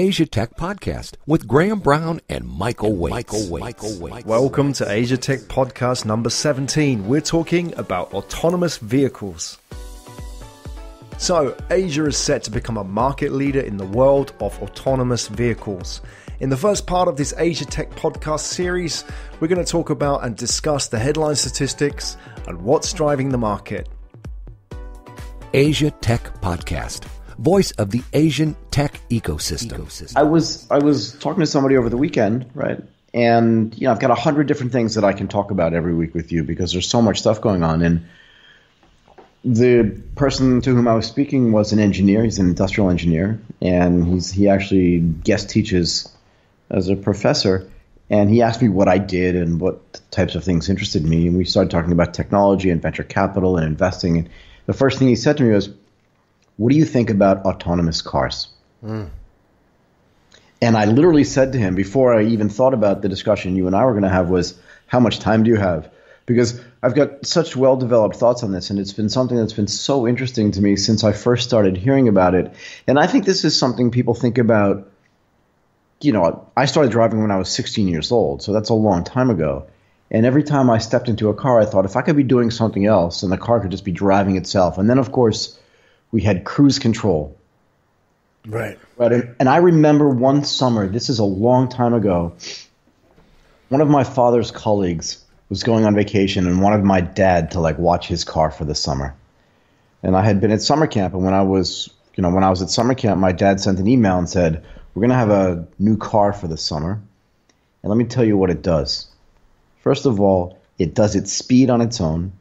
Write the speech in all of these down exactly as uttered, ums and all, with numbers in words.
Asia Tech Podcast with Graham Brown and Michael Waitze. Michael Waitze. Michael Waitze. Welcome to Asia Tech Podcast number seventeen. We're talking about autonomous vehicles. So, Asia is set to become a market leader in the world of autonomous vehicles. In the first part of this Asia Tech Podcast series, we're going to talk about and discuss the headline statistics and what's driving the market. Asia Tech Podcast, voice of the Asian tech ecosystem. I was I was talking to somebody over the weekend, right? And you know, I've got a hundred different things that I can talk about every week with you because there's so much stuff going on. And the person to whom I was speaking was an engineer. He's an industrial engineer, and he's he actually guest teaches as a professor. And he asked me what I did and what types of things interested me. And we started talking about technology and venture capital and investing. And the first thing he said to me was, "What do you think about autonomous cars?" Mm. And I literally said to him, before I even thought about the discussion you and I were going to have, was, "How much time do you have?" Because I've got such well-developed thoughts on this, and it's been something that's been so interesting to me since I first started hearing about it. And I think this is something people think about. You know, I started driving when I was sixteen years old, so that's a long time ago. And every time I stepped into a car, I thought, if I could be doing something else, and the car could just be driving itself. And then, of course, we had cruise control. Right. Right. And, and I remember one summer, this is a long time ago, one of my father's colleagues was going on vacation and wanted my dad to, like, watch his car for the summer. And I had been at summer camp, and when I was, you know, when I was at summer camp, my dad sent an email and said, "We're going to have a new car for the summer, and let me tell you what it does. First of all, it does its speed on its own.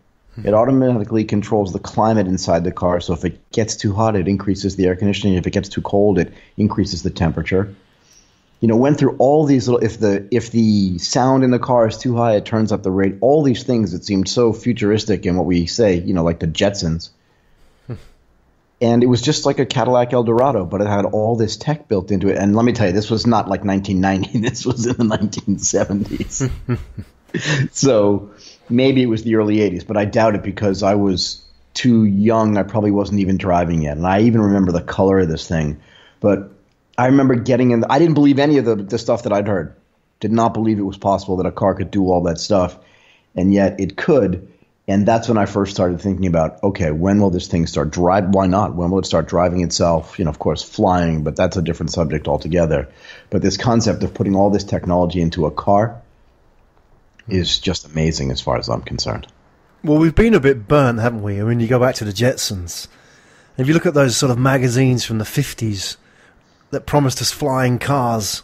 It automatically controls the climate inside the car, so if it gets too hot, it increases the air conditioning. If it gets too cold, it increases the temperature." You know, went through all these little – if the if the sound in the car is too high, it turns up the rate. All these things that seemed so futuristic in what we say, you know, like the Jetsons. And it was just like a Cadillac Eldorado, but it had all this tech built into it. And let me tell you, this was not like nineteen ninety. This was in the nineteen seventies. So maybe it was the early eighties, but I doubt it because I was too young. I probably wasn't even driving yet. And I even remember the color of this thing. But I remember getting in – I didn't believe any of the, the stuff that I'd heard. Did not believe it was possible that a car could do all that stuff. And yet it could. And that's when I first started thinking about, okay, when will this thing start driving? Why not? When will it start driving itself? You know, of course, flying, but that's a different subject altogether. But this concept of putting all this technology into a car is just amazing as far as I'm concerned. Well, we've been a bit burnt, haven't we? I mean, you go back to the Jetsons. If you look at those sort of magazines from the fifties that promised us flying cars,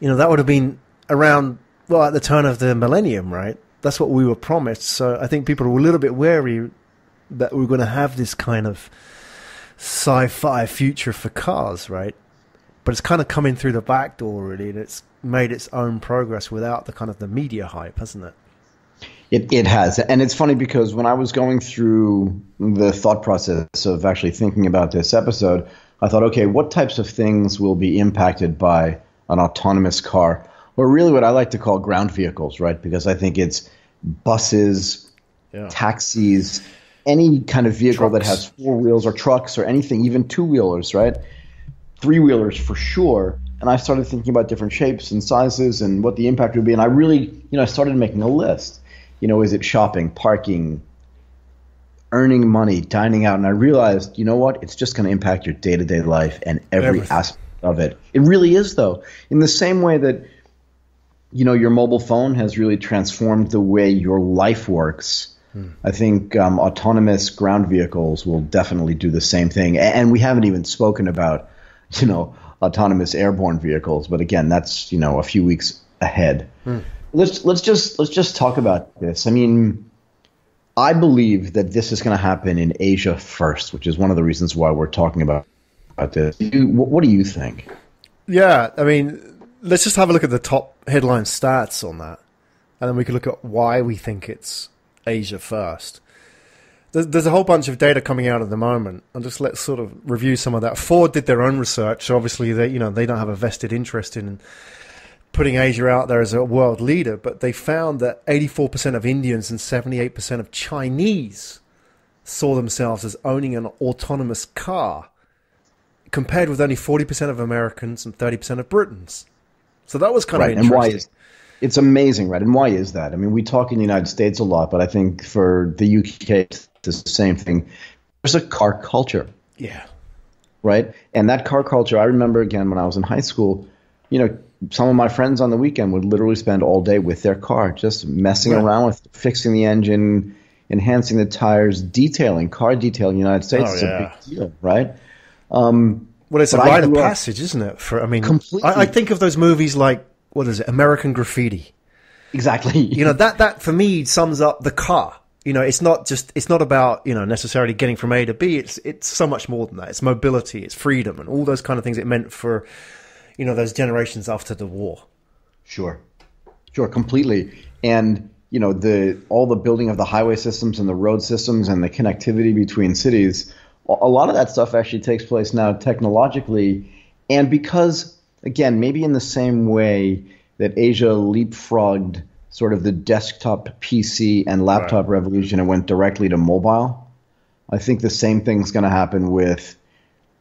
you know, that would have been around, well, at the turn of the millennium, right? That's what we were promised. So I think people are a little bit wary that we're going to have this kind of sci-fi future for cars, right? But it's kind of coming through the back door, really, and it's made its own progress without the kind of the media hype, hasn't it? It, it has. And it's funny because when I was going through the thought process of actually thinking about this episode, I thought, okay, what types of things will be impacted by an autonomous car? Or really what I like to call ground vehicles, right? Because I think it's buses, yeah. taxis, any kind of vehicle trucks. That has four wheels or trucks or anything, even two-wheelers, right? Three-wheelers for sure. And I started thinking about different shapes and sizes and what the impact would be. And I really, you know, I started making a list. You know, is it shopping, parking, earning money, dining out? And I realized, you know what? It's just going to impact your day-to-day life and every Everything. aspect of it. It really is, though. In the same way that, you know, your mobile phone has really transformed the way your life works. Hmm. I think um, autonomous ground vehicles will definitely do the same thing. And we haven't even spoken about, you know, autonomous airborne vehicles. But again, that's, you know, a few weeks ahead. Hmm. Let's let's just let's just talk about this. I mean, I believe that this is going to happen in Asia first, which is one of the reasons why we're talking about, about this. You, what do you think? Yeah, I mean, let's just have a look at the top headline stats on that, and then we can look at why we think it's Asia first. There's, there's a whole bunch of data coming out at the moment, and just let's sort of review some of that. Ford did their own research, so obviously they, you know, they don't have a vested interest in putting Asia out there as a world leader, but they found that eighty-four percent of Indians and seventy-eight percent of Chinese saw themselves as owning an autonomous car compared with only forty percent of Americans and thirty percent of Britons. So that was kind right. of interesting. And why is, it's amazing, right? And why is that? I mean, we talk in the United States a lot, but I think for the U K, it's the same thing. There's a car culture. Yeah. Right? And that car culture, I remember, again, when I was in high school, you know, some of my friends on the weekend would literally spend all day with their car, just messing right. around with it, fixing the engine, enhancing the tires, detailing, car detailing in the United States. Oh, it's yeah. a big deal, right? Um, well, it's a rite of passage, isn't it? For I mean, I, I think of those movies like, what is it, American Graffiti. Exactly. You know, that, that for me sums up the car. You know, it's not just, it's not about, you know, necessarily getting from A to B. It's, it's so much more than that. It's mobility, it's freedom, and all those kind of things it meant for, you know, those generations after the war. Sure. Sure, completely. And, you know, the all the building of the highway systems and the road systems and the connectivity between cities, a lot of that stuff actually takes place now technologically. And because, again, maybe in the same way that Asia leapfrogged sort of the desktop P C and laptop right. revolution and went directly to mobile, I think the same thing's going to happen with,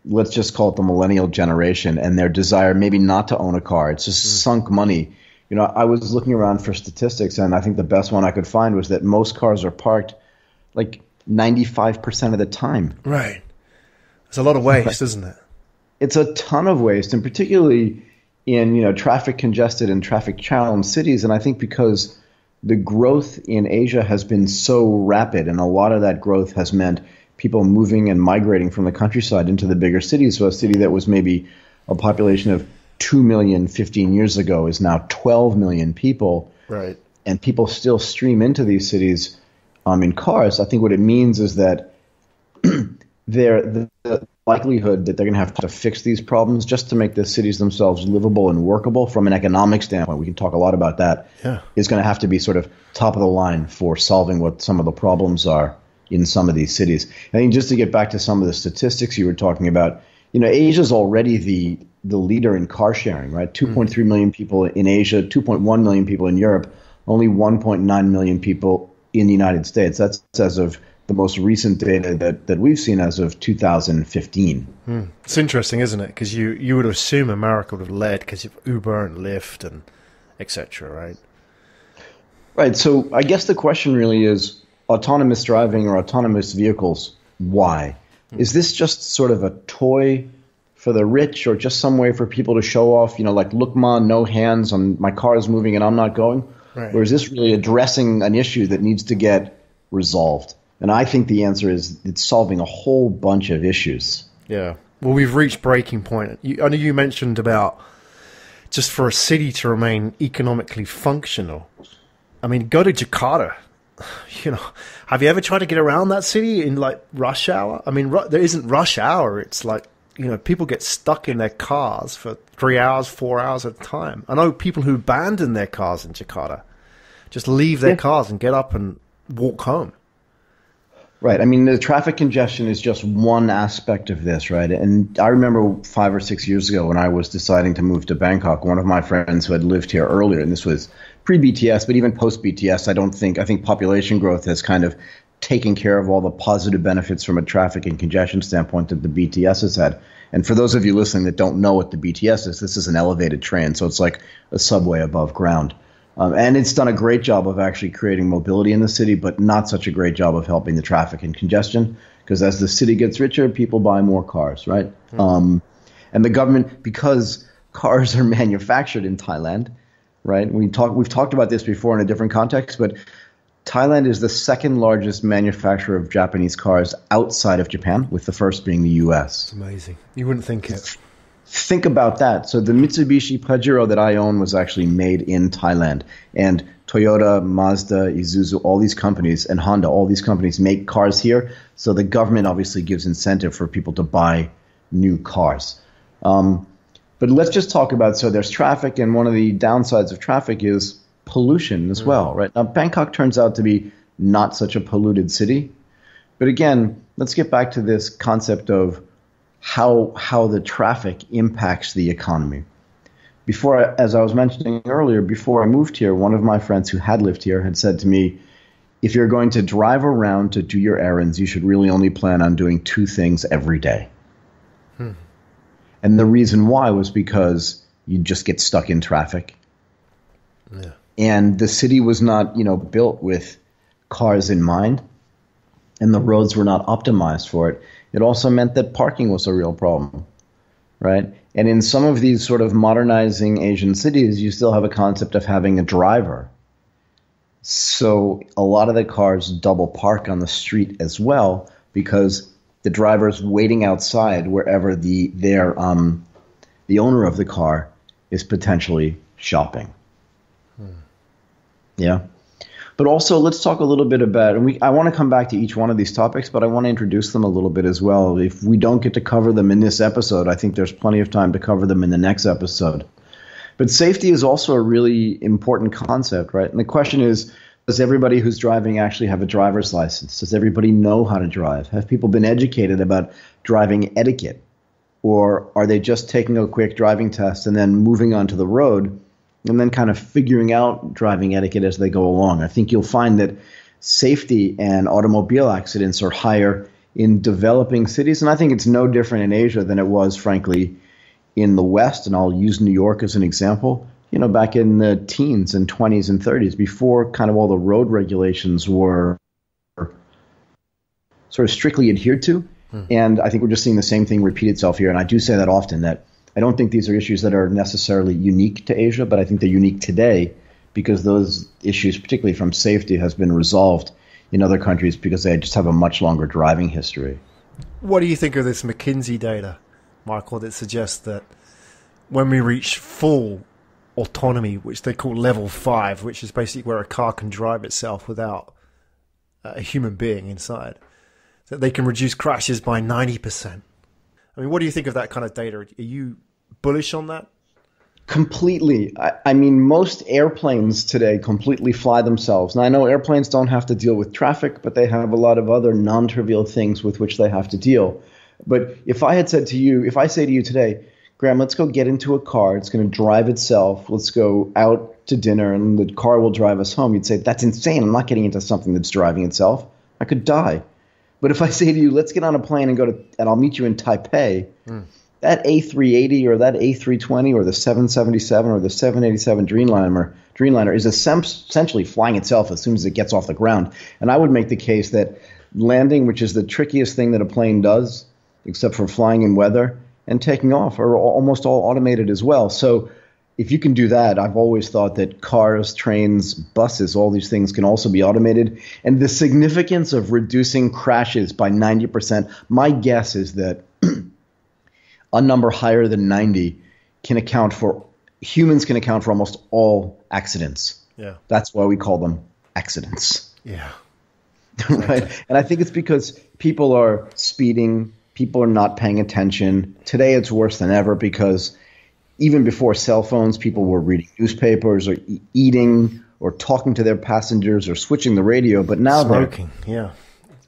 let's just call it the millennial generation and their desire maybe not to own a car. It's just mm. sunk money. You know, I was looking around for statistics, and I think the best one I could find was that most cars are parked like ninety-five percent of the time. Right. It's a lot of waste, right. isn't it? It's a ton of waste, and particularly in, you know, traffic congested and traffic challenged cities. And I think because the growth in Asia has been so rapid, and a lot of that growth has meant people moving and migrating from the countryside into the bigger cities. So a city that was maybe a population of two million fifteen years ago is now twelve million people. Right. And people still stream into these cities um, in cars. I think what it means is that the, the likelihood that they're going to have to fix these problems just to make the cities themselves livable and workable from an economic standpoint, we can talk a lot about that, yeah. is going to have to be sort of top of the line for solving what some of the problems are in some of these cities. I think just to get back to some of the statistics you were talking about, you know, Asia's already the the leader in car sharing, right? two point three million people in Asia, two point one million people in Europe, only one point nine million people in the United States. That's as of the most recent data that, that we've seen as of two thousand fifteen. Mm. It's interesting, isn't it? Because you, you would assume America would have led because of Uber and Lyft and et cetera, right? Right. So I guess the question really is, autonomous driving or autonomous vehicles, why? Is this just sort of a toy for the rich or just some way for people to show off, you know, like, look, ma, no hands, I'm, my car is moving and I'm not going? Right. Or is this really addressing an issue that needs to get resolved? And I think the answer is it's solving a whole bunch of issues. Yeah. Well, we've reached breaking point. You, I know you mentioned about just for a city to remain economically functional. I mean, go to Jakarta. You know, have you ever tried to get around that city in like rush hour? I mean, ru there isn't rush hour. It's like, you know, people get stuck in their cars for three hours, four hours at a time. I know people who abandon their cars in Jakarta, just leave their yeah. cars and get up and walk home. Right. I mean, the traffic congestion is just one aspect of this, right? And I remember five or six years ago when I was deciding to move to Bangkok, one of my friends who had lived here earlier, and this was pre-B T S, but even post-B T S, I don't think, I think population growth has kind of taken care of all the positive benefits from a traffic and congestion standpoint that the B T S has had. And for those of you listening that don't know what the B T S is, this is an elevated train, so it's like a subway above ground. Um, and it's done a great job of actually creating mobility in the city, but not such a great job of helping the traffic and congestion, because as the city gets richer, people buy more cars, right? Mm. Um, and the government, because cars are manufactured in Thailand, right? We talk, we've talked about this before in a different context, but Thailand is the second largest manufacturer of Japanese cars outside of Japan, with the first being the U S. It's amazing. You wouldn't think it. Think about that. So the Mitsubishi Pajero that I own was actually made in Thailand. And Toyota, Mazda, Isuzu, all these companies, and Honda, all these companies make cars here. So the government obviously gives incentive for people to buy new cars. Um, but let's just talk about, so there's traffic, and one of the downsides of traffic is pollution as mm. well, right? Now, Bangkok turns out to be not such a polluted city. But again, let's get back to this concept of How how the traffic impacts the economy. Before, I, as I was mentioning earlier, before I moved here, one of my friends who had lived here had said to me, if you're going to drive around to do your errands, you should really only plan on doing two things every day. Hmm. And the reason why was because you just get stuck in traffic. Yeah. And the city was not, you know, built with cars in mind, and the roads were not optimized for it. It also meant that parking was a real problem, right? And in some of these sort of modernizing Asian cities, you still have a concept of having a driver. So a lot of the cars double park on the street as well, because the driver's waiting outside wherever the their um the owner of the car is potentially shopping. Hmm. Yeah. But also, let's talk a little bit about, and we, I want to come back to each one of these topics, but I want to introduce them a little bit as well. If we don't get to cover them in this episode, I think there's plenty of time to cover them in the next episode. But safety is also a really important concept, right? And the question is, does everybody who's driving actually have a driver's license? Does everybody know how to drive? Have people been educated about driving etiquette? Or are they just taking a quick driving test and then moving onto the road, and then kind of figuring out driving etiquette as they go along? I think you'll find that safety and automobile accidents are higher in developing cities. And I think it's no different in Asia than it was, frankly, in the West. And I'll use New York as an example. You know, back in the teens and twenties and thirties, before kind of all the road regulations were sort of strictly adhered to. Hmm. And I think we're just seeing the same thing repeat itself here. And I do say that often, that I don't think these are issues that are necessarily unique to Asia, but I think they're unique today because those issues, particularly from safety, has been resolved in other countries because they just have a much longer driving history. What do you think of this McKinsey data, Michael, that suggests that when we reach full autonomy, which they call level five, which is basically where a car can drive itself without a human being inside, that they can reduce crashes by ninety percent? I mean, what do you think of that kind of data? Are you bullish on that? Completely. I, I mean, most airplanes today completely fly themselves. Now, I know airplanes don't have to deal with traffic, but they have a lot of other non-trivial things with which they have to deal. But if I had said to you, if I say to you today, Graham, let's go get into a car, it's going to drive itself, let's go out to dinner, and the car will drive us home, you'd say, that's insane. I'm not getting into something that's driving itself. I could die. But if I say to you, let's get on a plane and go to, and I'll meet you in Taipei, mm. that A three eighty or that A three twenty or the seven seventy-seven or the seven eighty-seven Dreamliner, Dreamliner is essentially flying itself as soon as it gets off the ground. And I would make the case that landing, which is the trickiest thing that a plane does, except for flying in weather, and taking off are almost all automated as well. So if you can do that, I've always thought that cars, trains, buses, all these things can also be automated. And the significance of reducing crashes by ninety percent, my guess is that a number higher than ninety can account for, humans can account for almost all accidents. Yeah. That's why we call them accidents. Yeah. Right? And I think it's because people are speeding, people are not paying attention. Today it's worse than ever because even before cell phones, people were reading newspapers or e- eating or talking to their passengers or switching the radio. But now Smoking, they're, yeah.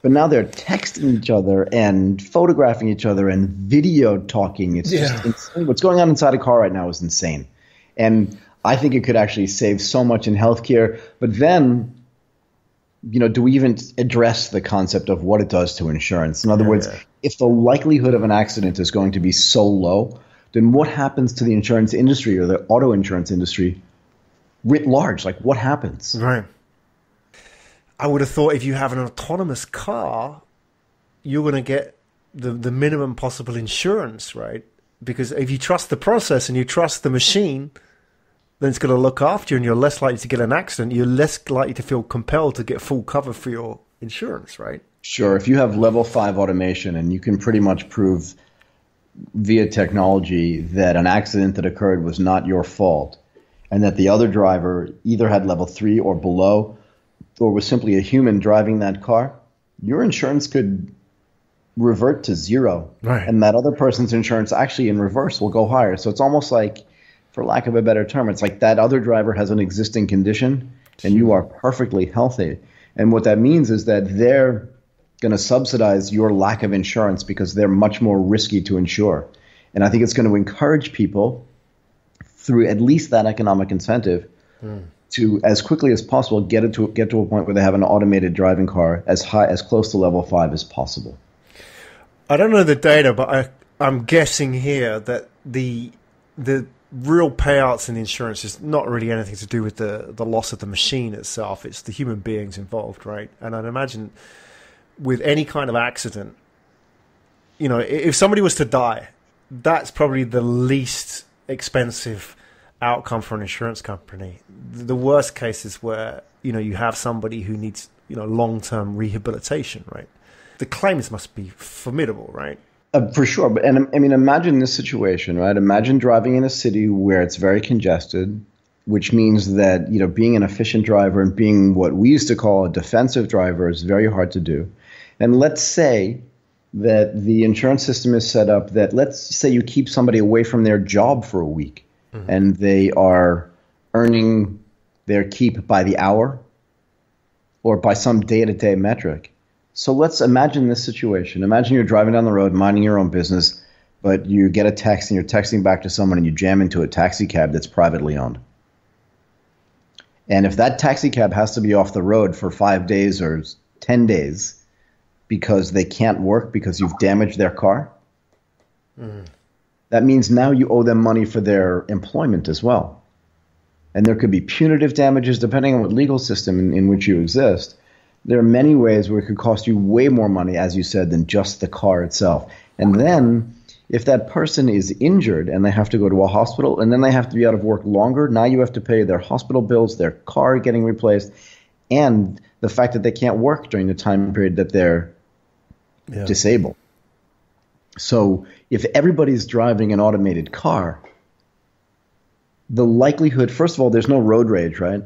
But now they're texting each other and photographing each other and video talking. It's yeah. just insane. What's going on inside a car right now is insane. And I think it could actually save so much in healthcare. But then, you know, do we even address the concept of what it does to insurance? In other yeah, words, yeah. if the likelihood of an accident is going to be so low, then what happens to the insurance industry or the auto insurance industry writ large? Like, what happens? Right. I would have thought if you have an autonomous car, you're going to get the, the minimum possible insurance, right? Because if you trust the process and you trust the machine, then it's going to look after you and you're less likely to get an accident. You're less likely to feel compelled to get full cover for your insurance, right? Sure. If you have level five automation and you can pretty much prove via technology that an accident that occurred was not your fault and that the other driver either had level three or below or was simply a human driving that car, your insurance could revert to zero. Right. And that other person's insurance actually in reverse will go higher. So it's almost like, for lack of a better term, it's like that other driver has an existing condition and you are perfectly healthy. And what that means is that they're going to subsidize your lack of insurance because they're much more risky to insure. And I think it's going to encourage people through at least that economic incentive mm. to, as quickly as possible, get it to get to a point where they have an automated driving car as high as close to level five as possible. I don't know the data, but I I'm guessing here that the the real payouts in insurance is not really anything to do with the the loss of the machine itself. It's the human beings involved, right? And I'd imagine with any kind of accident, you know, if somebody was to die, that's probably the least expensive outcome for an insurance company. The worst case is where, you know, you have somebody who needs, you know, long-term rehabilitation, right? The claims must be formidable, right? Uh, for sure. But, and I mean, imagine this situation, right? Imagine driving in a city where it's very congested, which means that, you know, being an efficient driver and being what we used to call a defensive driver is very hard to do. And let's say that the insurance system is set up that, let's say you keep somebody away from their job for a week, mm-hmm. and they are earning their keep by the hour or by some day-to-day metric. So let's imagine this situation. Imagine you're driving down the road, minding your own business, but you get a text and you're texting back to someone and you jam into a taxi cab that's privately owned. And if that taxi cab has to be off the road for five days or ten days because they can't work because you've damaged their car, mm. that means now you owe them money for their employment as well. And there could be punitive damages depending on what legal system in, in which you exist. There are many ways where it could cost you way more money, as you said, than just the car itself. And then if that person is injured and they have to go to a hospital and then they have to be out of work longer, now you have to pay their hospital bills, their car getting replaced, and the fact that they can't work during the time period that they're yeah. disabled. So if everybody's driving an automated car, the likelihood, first of all, there's no road rage, right?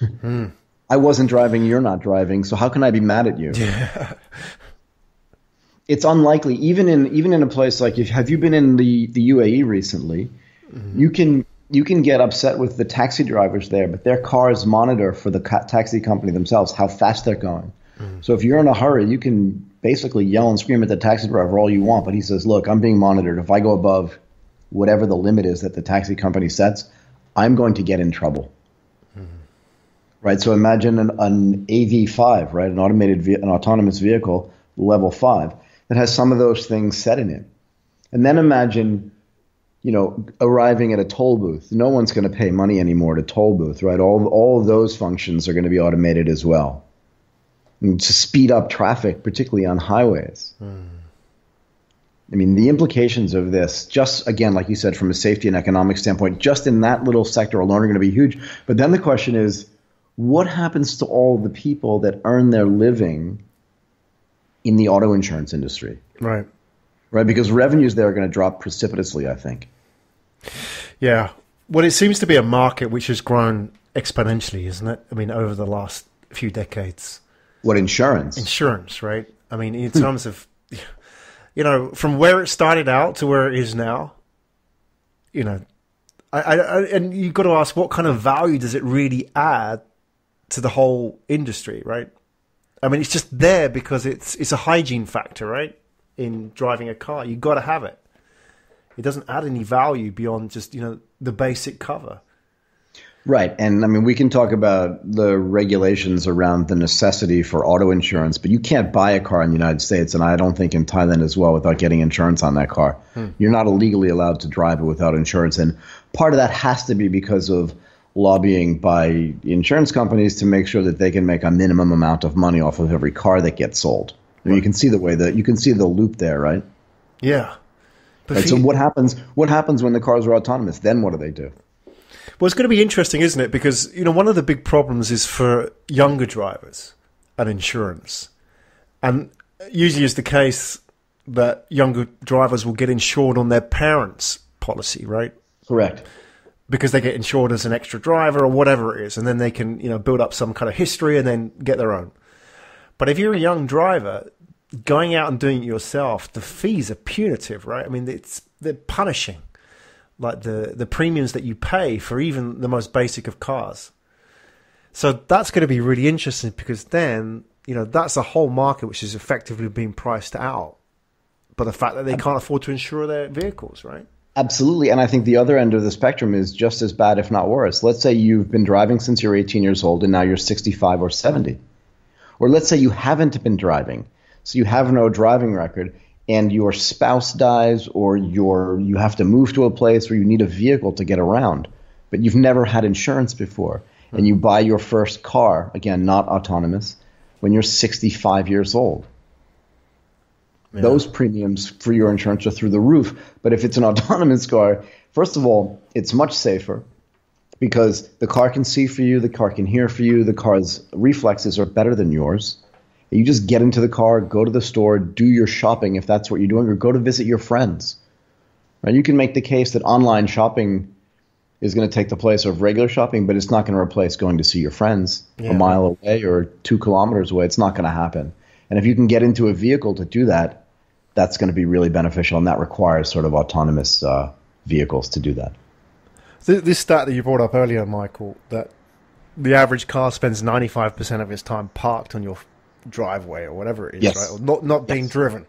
Mm-hmm. I wasn't driving, you're not driving, so how can I be mad at you? Yeah. It's unlikely. Even in even in a place like, if, have you been in the, the U A E recently? Mm-hmm. You can you can get upset with the taxi drivers there, but their cars monitor for the ca- taxi company themselves how fast they're going. Mm-hmm. So if you're in a hurry, you can basically yell and scream at the taxi driver all you want, but he says, look, I'm being monitored. If I go above whatever the limit is that the taxi company sets, I'm going to get in trouble. Right, so imagine an, an A V five, right, an automated, ve- an autonomous vehicle, level five, that has some of those things set in it. And then imagine, you know, arriving at a toll booth. No one's going to pay money anymore to toll booth, right? All all of those functions are going to be automated as well, and to speed up traffic, particularly on highways. Mm. I mean, the implications of this, just again, like you said, from a safety and economic standpoint, just in that little sector alone are going to be huge. But then the question is, what happens to all the people that earn their living in the auto insurance industry? Right. Right, because revenues there are going to drop precipitously, I think. Yeah. Well, it seems to be a market which has grown exponentially, isn't it? I mean, over the last few decades. What, insurance? Insurance, right? I mean, in terms of, you know, from where it started out to where it is now, you know, I, I, and you've got to ask, what kind of value does it really add to the whole industry, right? I mean, it's just there because it's it's a hygiene factor, right? In driving a car, you got to have it. It doesn't add any value beyond just, you know, the basic cover. Right, and I mean, we can talk about the regulations around the necessity for auto insurance, but you can't buy a car in the United States, and I don't think in Thailand as well, without getting insurance on that car. Hmm. You're not illegally allowed to drive it without insurance, and part of that has to be because of lobbying by insurance companies to make sure that they can make a minimum amount of money off of every car that gets sold. I mean, right. You can see the way that you can see the loop there, right? Yeah. Right, he, so what happens? What happens when the cars are autonomous? Then what do they do? Well, it's going to be interesting, isn't it? Because, you know, one of the big problems is for younger drivers and insurance, and usually it's the case that younger drivers will get insured on their parents' policy, right? Correct. Because they get insured as an extra driver or whatever it is, and then they can, you know, build up some kind of history and then get their own. But if you're a young driver, going out and doing it yourself, the fees are punitive, right? I mean, it's they're punishing, like the, the premiums that you pay for even the most basic of cars. So that's going to be really interesting because then, you know, that's a whole market which is effectively being priced out by the fact that they can't afford to insure their vehicles, right? Absolutely. And I think the other end of the spectrum is just as bad, if not worse. Let's say you've been driving since you're eighteen years old and now you're sixty-five or seventy. Or let's say you haven't been driving, so you have no driving record and your spouse dies, or your you have to move to a place where you need a vehicle to get around, but you've never had insurance before, mm-hmm. and you buy your first car, again, not autonomous, when you're sixty-five years old. Yeah. Those premiums for your insurance are through the roof. But if it's an autonomous car, first of all, it's much safer because the car can see for you, the car can hear for you, the car's reflexes are better than yours. You just get into the car, go to the store, do your shopping if that's what you're doing, or go to visit your friends. Right? You can make the case that online shopping is going to take the place of regular shopping, but it's not going to replace going to see your friends yeah. a mile away or two kilometers away. It's not going to happen. And if you can get into a vehicle to do that, that's going to be really beneficial, and that requires sort of autonomous uh, vehicles to do that. This stat that you brought up earlier, Michael, that the average car spends ninety-five percent of its time parked on your driveway or whatever it is, yes. right? Or not, not being yes. driven.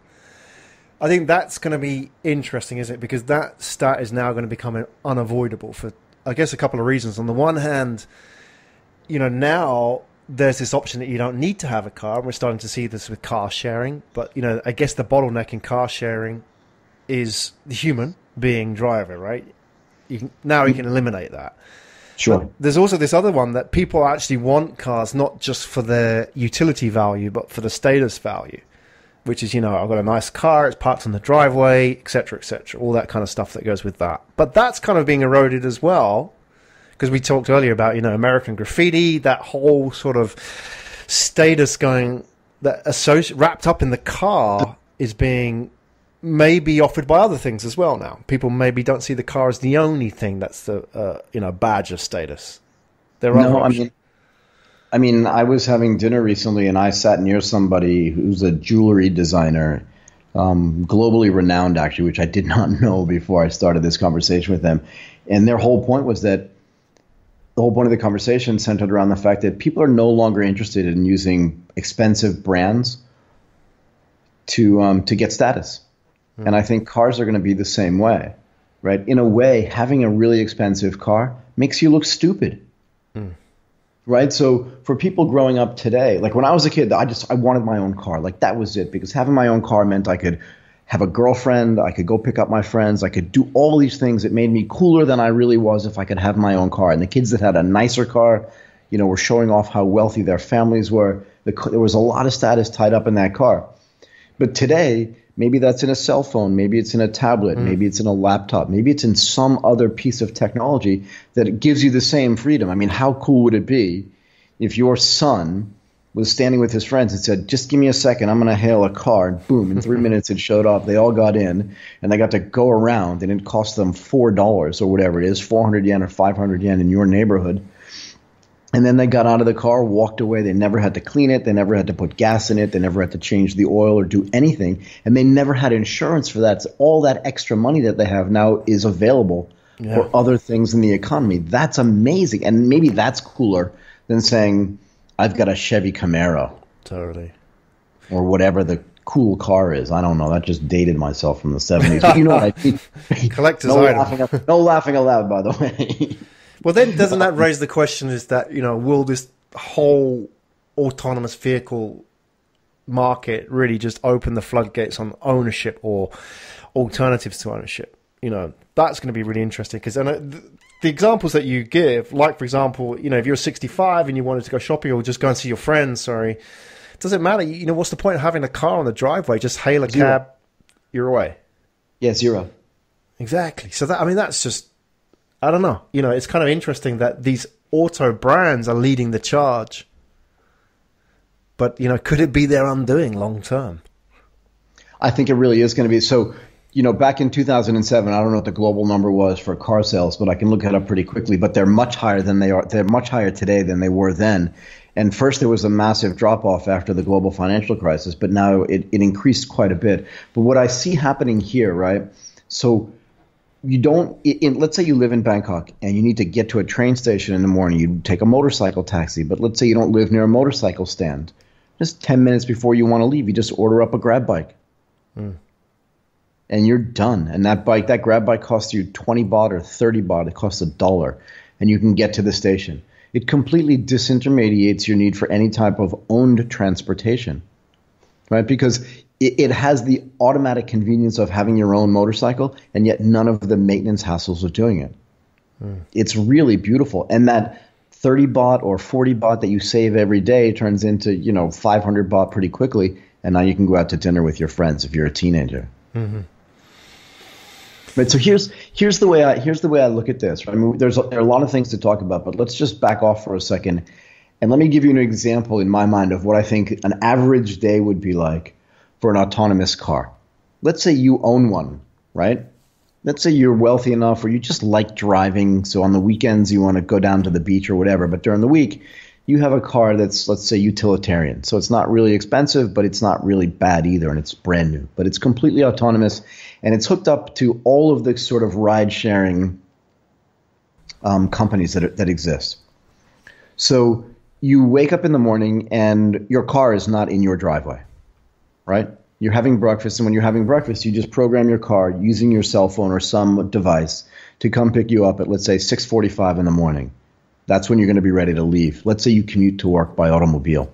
I think that's going to be interesting, isn't it? Because that stat is now going to become unavoidable for, I guess, a couple of reasons. On the one hand, you know, now there's this option that you don't need to have a car. We're starting to see this with car sharing. But, you know, I guess the bottleneck in car sharing is the human being driver, right? You can, now you can eliminate that. Sure. But there's also this other one that people actually want cars not just for their utility value, but for the status value, which is, you know, I've got a nice car, it's parked on the driveway, et cetera, et cetera, all that kind of stuff that goes with that. But that's kind of being eroded as well, because we talked earlier about, you know, American graffiti, that whole sort of status going that associ- wrapped up in the car is being maybe offered by other things as well now. People maybe don't see the car as the only thing that's the uh, you know, badge of status. There are no, I mean, I mean, I was having dinner recently and I sat near somebody who's a jewelry designer, um, globally renowned actually, which I did not know before I started this conversation with them. And their whole point was that the whole point of the conversation centered around the fact that people are no longer interested in using expensive brands to um, to get status. Mm. And I think cars are going to be the same way, right? In a way, having a really expensive car makes you look stupid, mm. right? So for people growing up today, like when I was a kid, I just I wanted my own car. Like that was it, because having my own car meant I could have a girlfriend, I could go pick up my friends, I could do all these things. It made me cooler than I really was if I could have my own car. And the kids that had a nicer car, you know, were showing off how wealthy their families were. The, there was a lot of status tied up in that car. But today, maybe that's in a cell phone, maybe it's in a tablet, mm. maybe it's in a laptop, maybe it's in some other piece of technology that it gives you the same freedom. I mean, how cool would it be if your son was standing with his friends and said, just give me a second, I'm going to hail a car. And boom, in three minutes it showed up. They all got in and they got to go around and it cost them four dollars or whatever it is, four hundred yen or five hundred yen in your neighborhood. And then they got out of the car, walked away. They never had to clean it. They never had to put gas in it. They never had to change the oil or do anything. And they never had insurance for that. So all that extra money that they have now is available yeah. for other things in the economy. That's amazing. And maybe that's cooler than saying, I've got a Chevy Camaro. Totally. Or whatever the cool car is. I don't know. That just dated myself from the seventies. But you know what I mean? Collector's no item. Laughing, no laughing aloud, by the way. Well, then doesn't that raise the question is that, you know, will this whole autonomous vehicle market really just open the floodgates on ownership or alternatives to ownership? You know, that's going to be really interesting because the examples that you give, like, for example, you know, if you're sixty-five and you wanted to go shopping or just go and see your friends, sorry, it doesn't matter. You know, what's the point of having a car on the driveway? Just hail a zero. Cab, you're away. Yeah, zero. Exactly. So, that I mean, that's just, I don't know. You know, it's kind of interesting that these auto brands are leading the charge. But, you know, could it be their undoing long term? I think it really is going to be. So, you know, back in two thousand seven, I don't know what the global number was for car sales, but I can look it up pretty quickly. But they're much higher than they are. They're much higher today than they were then. And first there was a massive drop-off after the global financial crisis, but now it, it increased quite a bit. But what I see happening here, right, so you don't – in, let's say you live in Bangkok and you need to get to a train station in the morning. You take a motorcycle taxi, but let's say you don't live near a motorcycle stand. Just ten minutes before you want to leave, you just order up a grab bike. Mm. And you're done. And that bike, that grab bike costs you twenty baht or thirty baht. It costs a dollar. And you can get to the station. It completely disintermediates your need for any type of owned transportation, right? Because it, it has the automatic convenience of having your own motorcycle, and yet none of the maintenance hassles of doing it. Mm. It's really beautiful. And that thirty baht or forty baht that you save every day turns into, you know, five hundred baht pretty quickly. And now you can go out to dinner with your friends if you're a teenager. Mm-hmm. Right, so here's here's the way I here's the way I look at this. Right? I mean, there's a, there are a lot of things to talk about, but let's just back off for a second, and let me give you an example in my mind of what I think an average day would be like for an autonomous car. Let's say you own one, right? Let's say you're wealthy enough, or you just like driving. So on the weekends you want to go down to the beach or whatever, but during the week you have a car that's, let's say, utilitarian. So it's not really expensive, but it's not really bad either, and it's brand new. But it's completely autonomous. And it's hooked up to all of the sort of ride-sharing um, companies that are, that exist. So you wake up in the morning and your car is not in your driveway, right? You're having breakfast, and when you're having breakfast, you just program your car using your cell phone or some device to come pick you up at, let's say, six forty-five in the morning. That's when you're going to be ready to leave. Let's say you commute to work by automobile.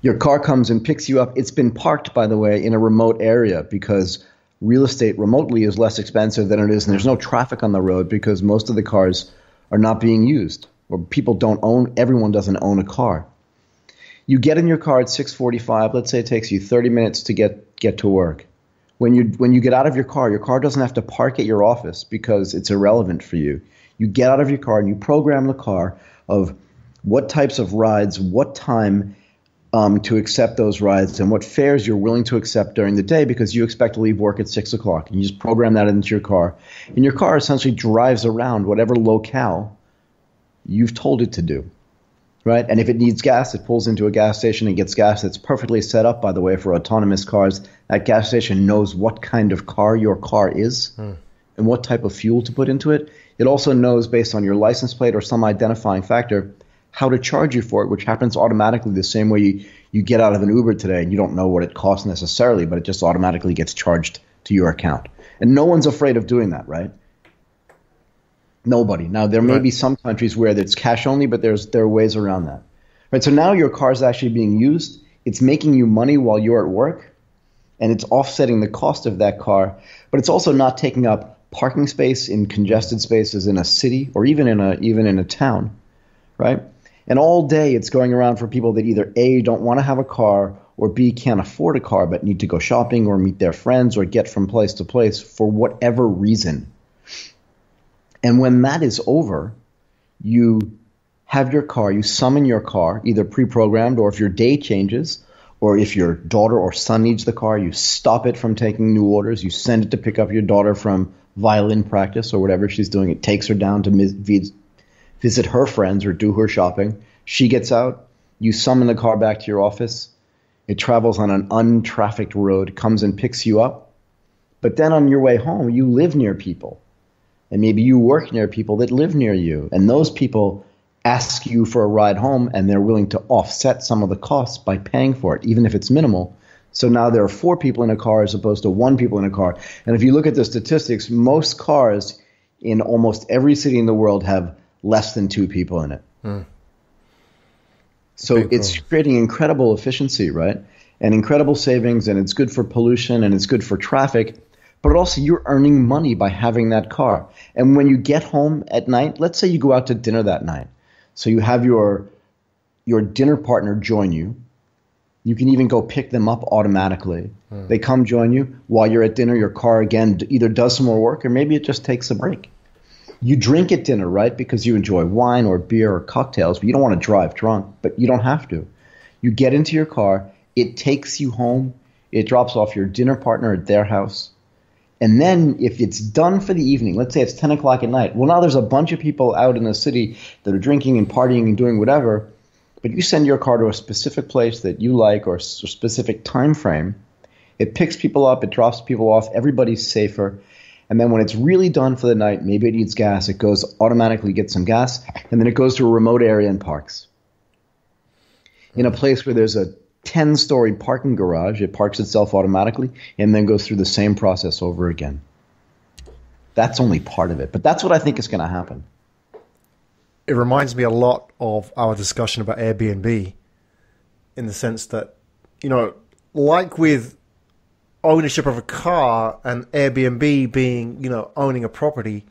Your car comes and picks you up. It's been parked, by the way, in a remote area because real estate remotely is less expensive than it is, and there's no traffic on the road because most of the cars are not being used, or people don't own, everyone doesn't own a car. You get in your car at six forty-five. Let's say it takes you thirty minutes to get, get to work. When you, when you get out of your car, your car doesn't have to park at your office because it's irrelevant for you. You get out of your car and you program the car of what types of rides, what time Um, to accept those rides, and what fares you're willing to accept during the day because you expect to leave work at six o'clock. And you just program that into your car. And your car essentially drives around whatever locale you've told it to do, right? And if it needs gas, it pulls into a gas station and gets gas. That's perfectly set up, by the way, for autonomous cars. That gas station knows what kind of car your car is hmm. and what type of fuel to put into it. It also knows, based on your license plate or some identifying factor, how to charge you for it, which happens automatically the same way you, you get out of an Uber today and you don't know what it costs necessarily, but it just automatically gets charged to your account. And no one's afraid of doing that, right? Nobody. Now, there may be some countries where it's cash only, but there's there are ways around that. Right? So now your car is actually being used. It's making you money while you're at work, and it's offsetting the cost of that car, but it's also not taking up parking space in congested spaces in a city or even in a even in a town, right? And all day it's going around for people that either A, don't want to have a car, or B, can't afford a car but need to go shopping or meet their friends or get from place to place for whatever reason. And when that is over, you have your car, you summon your car, either pre-programmed, or if your day changes or if your daughter or son needs the car, you stop it from taking new orders. You send it to pick up your daughter from violin practice or whatever she's doing. It takes her down to Miz visit her friends or do her shopping. She gets out. You summon the car back to your office. It travels on an untrafficked road, comes and picks you up. But then on your way home, you live near people. And maybe you work near people that live near you. And those people ask you for a ride home, and they're willing to offset some of the costs by paying for it, even if it's minimal. So now there are four people in a car as opposed to one people in a car. And if you look at the statistics, most cars in almost every city in the world have less than two people in it. Hmm. So Pretty it's cool. creating incredible efficiency, right? And incredible savings, and it's good for pollution, and it's good for traffic, but also you're earning money by having that car. And when you get home at night, let's say you go out to dinner that night. So you have your your dinner partner join you. You can even go pick them up automatically. Hmm. They come join you. While you're at dinner, your car again either does some more work or maybe it just takes a break. You drink at dinner, right, because you enjoy wine or beer or cocktails, but you don't want to drive drunk, but you don't have to. You get into your car. It takes you home. It drops off your dinner partner at their house. And then if it's done for the evening, let's say it's ten o'clock at night, well, now there's a bunch of people out in the city that are drinking and partying and doing whatever, but you send your car to a specific place that you like or a specific time frame. It picks people up. It drops people off. Everybody's safer. And then when it's really done for the night, maybe it needs gas, it goes automatically gets some gas, and then it goes to a remote area and parks. In a place where there's a ten-story parking garage, it parks itself automatically and then goes through the same process over again. That's only part of it, but that's what I think is going to happen. It reminds me a lot of our discussion about Airbnb in the sense that, you know, like with ownership of a car and Airbnb being, you know, owning a property,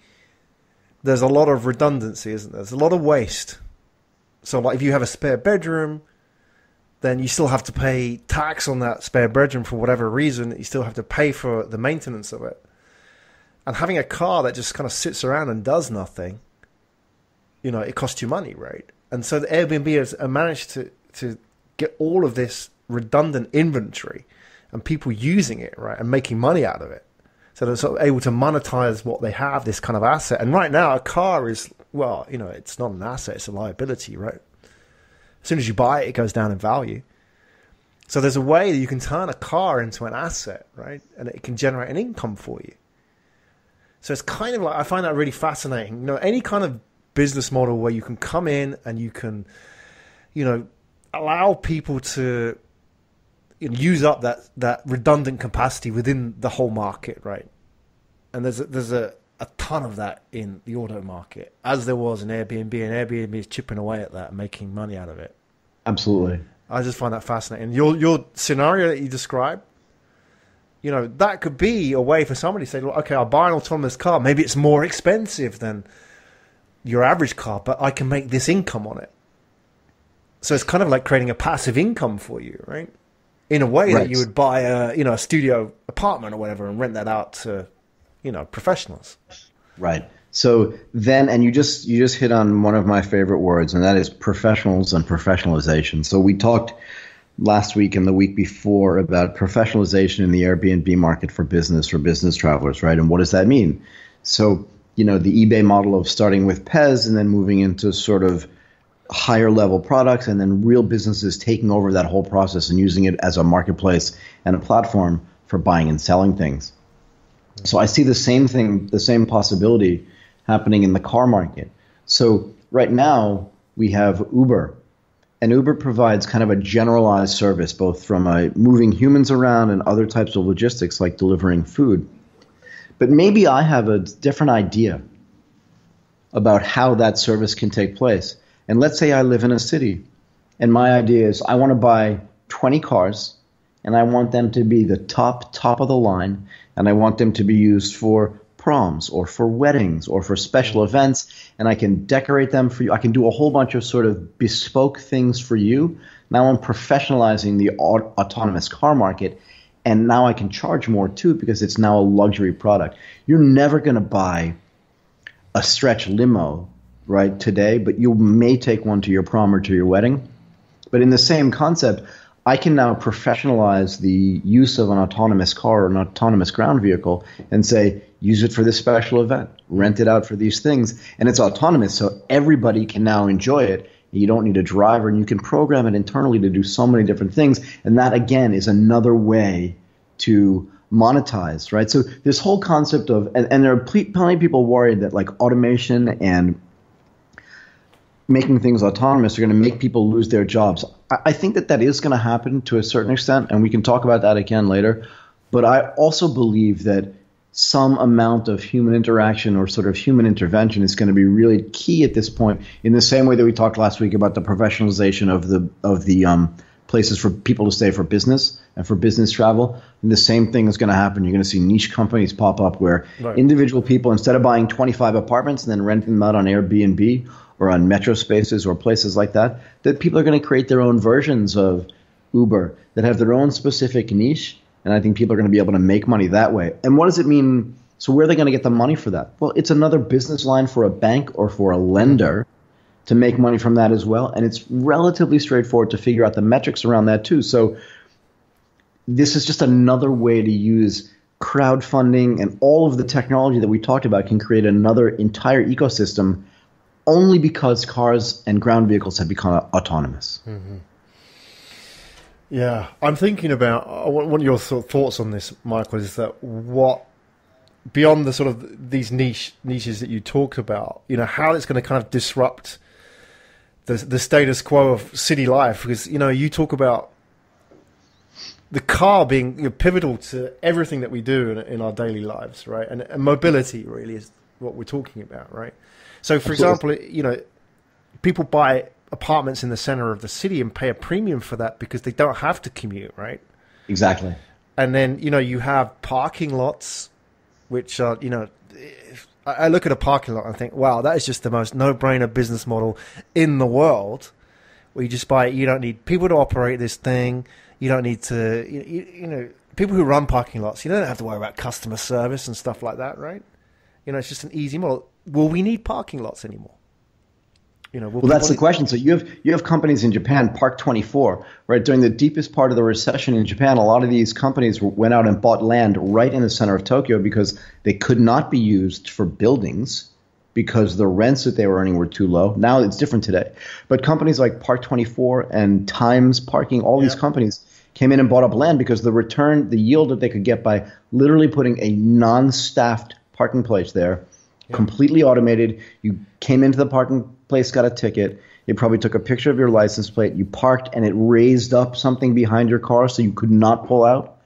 there's a lot of redundancy, isn't there? There's a lot of waste. So like if you have a spare bedroom, then you still have to pay tax on that spare bedroom for whatever reason. You still have to pay for the maintenance of it. And having a car that just kind of sits around and does nothing, you know, it costs you money, right? And so the Airbnb has managed to, to get all of this redundant inventory and people using it, right, and making money out of it. So they're sort of able to monetize what they have, this kind of asset. And right now a car is, well, you know, it's not an asset, it's a liability, right? As soon as you buy it, it goes down in value. So there's a way that you can turn a car into an asset, right? And it can generate an income for you. So it's kind of like, I find that really fascinating. You know, any kind of business model where you can come in and you can, you know, allow people to use up that, that redundant capacity within the whole market, right? And there's a, there's a, a ton of that in the auto market, as there was in Airbnb, and Airbnb is chipping away at that and making money out of it. Absolutely. I just find that fascinating. Your your scenario that you described, you know, that could be a way for somebody to say, well, okay, I'll buy an autonomous car. Maybe it's more expensive than your average car, but I can make this income on it. So it's kind of like creating a passive income for you, right? In a way right. that you would buy a, you know, a studio apartment or whatever and rent that out to, you know, professionals. Right. So then, and you just, you just hit on one of my favorite words, and that is professionals and professionalization. So we talked last week and the week before about professionalization in the Airbnb market for business, for business travelers, right? And what does that mean? So, you know, the eBay model of starting with P E S and then moving into sort of higher level products, and then real businesses taking over that whole process and using it as a marketplace and a platform for buying and selling things. So I see the same thing, the same possibility happening in the car market. So right now we have Uber, and Uber provides kind of a generalized service, both from a moving humans around and other types of logistics like delivering food. But maybe I have a different idea about how that service can take place. And let's say I live in a city, and my idea is I want to buy twenty cars, and I want them to be the top, top of the line, and I want them to be used for proms or for weddings or for special events, and I can decorate them for you. I can do a whole bunch of sort of bespoke things for you. Now I'm professionalizing the aut- autonomous car market, and now I can charge more too because it's now a luxury product. You're never going to buy a stretch limo right today, but you may take one to your prom or to your wedding. But in the same concept, I can now professionalize the use of an autonomous car or an autonomous ground vehicle and say, use it for this special event, rent it out for these things, and it's autonomous, so everybody can now enjoy it. You don't need a driver, and you can program it internally to do so many different things, and that again is another way to monetize, right? So this whole concept of, and, and there are plenty of people worried that like automation and making things autonomous are going to make people lose their jobs. I think that that is going to happen to a certain extent, and we can talk about that again later. But I also believe that some amount of human interaction or sort of human intervention is going to be really key at this point, in the same way that we talked last week about the professionalization of the of the um, places for people to stay for business and for business travel. And the same thing is going to happen. You're going to see niche companies pop up where right. individual people, instead of buying twenty-five apartments and then renting them out on Airbnb – or on metro spaces or places like that, that people are going to create their own versions of Uber that have their own specific niche. And I think people are going to be able to make money that way. And what does it mean? So where are they going to get the money for that? Well, it's another business line for a bank or for a lender to make money from that as well. And it's relatively straightforward to figure out the metrics around that too. So this is just another way to use crowdfunding, and all of the technology that we talked about can create another entire ecosystem only because cars and ground vehicles have become autonomous. Mm-hmm. Yeah, I'm thinking about, what are your thoughts on this, Michael, is that what, beyond the sort of these niche niches that you talked about, you know, how it's going to kind of disrupt the, the status quo of city life, because, you know, you talk about the car being, you know, pivotal to everything that we do in, in our daily lives, right? And, and mobility really is what we're talking about, right? So, for example, you know, people buy apartments in the center of the city and pay a premium for that because they don't have to commute, right? Exactly. And then, you know, you have parking lots, which are, you know, if I look at a parking lot and think, wow, that is just the most no-brainer business model in the world. Where you just buy, you don't need people to operate this thing. You don't need to, you, you know, people who run parking lots, you don't have to worry about customer service and stuff like that, right? You know, it's just an easy model. Will we need parking lots anymore? You know, well, that's the question. So you have you have companies in Japan, Park twenty-four, right? During the deepest part of the recession in Japan, a lot of these companies went out and bought land right in the center of Tokyo because they could not be used for buildings because the rents that they were earning were too low. Now it's different today. But companies like Park twenty-four and Times Parking, all yeah. these companies came in and bought up land because the return, the yield that they could get by literally putting a non-staffed parking place there, yeah. completely automated. You came into the parking place, got a ticket, it probably took a picture of your license plate, you parked, and it raised up something behind your car so you could not pull out.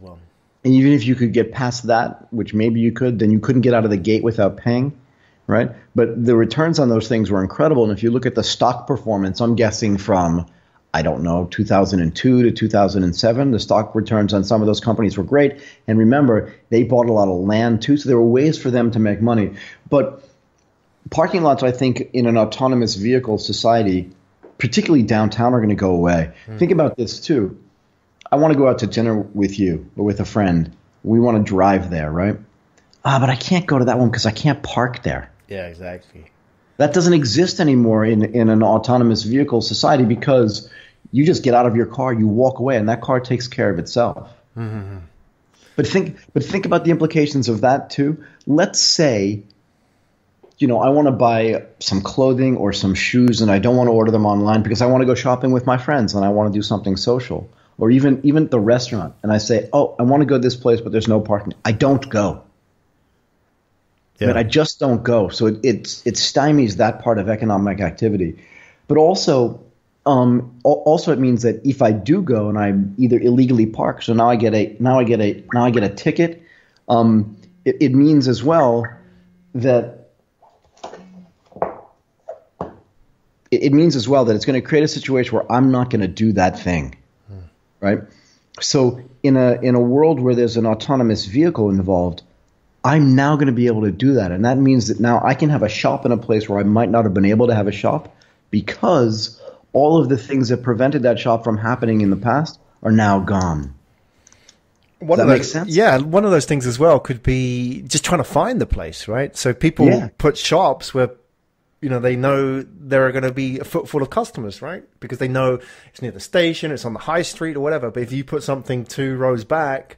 Well. And even if you could get past that, which maybe you could, then you couldn't get out of the gate without paying, right? But the returns on those things were incredible. And if you look at the stock performance, I'm guessing from, I don't know, two thousand two to two thousand seven, the stock returns on some of those companies were great. And remember, they bought a lot of land too, so there were ways for them to make money. But parking lots, I think, in an autonomous vehicle society, particularly downtown, are going to go away. Mm. Think about this too. I want to go out to dinner with you or with a friend. We want to drive there, right? Ah, but I can't go to that one because I can't park there. Yeah, exactly. That doesn't exist anymore in, in an autonomous vehicle society because you just get out of your car, you walk away, and that car takes care of itself. Mm-hmm. But think, but think about the implications of that too. Let's say – you know, I want to buy some clothing or some shoes and I don't want to order them online because I want to go shopping with my friends and I want to do something social, or even even the restaurant, and I say, oh, I want to go to this place but there's no parking. I don't go. Yeah. But I just don't go. So it, it, it stymies that part of economic activity. But also um, also it means that if I do go and I either illegally park, so now I get a now I get a now I get a ticket, um, it, it means as well that It means as well that it's going to create a situation where I'm not going to do that thing, hmm. right? So in a in a world where there's an autonomous vehicle involved, I'm now going to be able to do that. And that means that now I can have a shop in a place where I might not have been able to have a shop because all of the things that prevented that shop from happening in the past are now gone. Does that make sense? Yeah, one of those things as well could be just trying to find the place, right? So people yeah. put shops where – you know, they know there are going to be a footfall of customers, right? Because they know it's near the station, it's on the high street or whatever. But if you put something two rows back,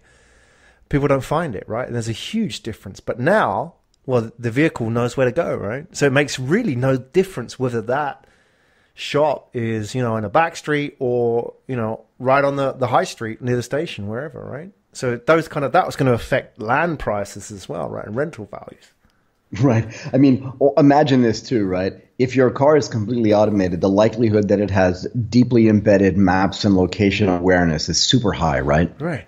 people don't find it, right? And there's a huge difference. But now, well, the vehicle knows where to go, right? So it makes really no difference whether that shop is, you know, in a back street or, you know, right on the, the high street near the station, wherever, right? So those kind of, that was going to affect land prices as well, right? And rental values. Right. I mean, imagine this too, right? If your car is completely automated, the likelihood that it has deeply embedded maps and location awareness is super high, right? Right.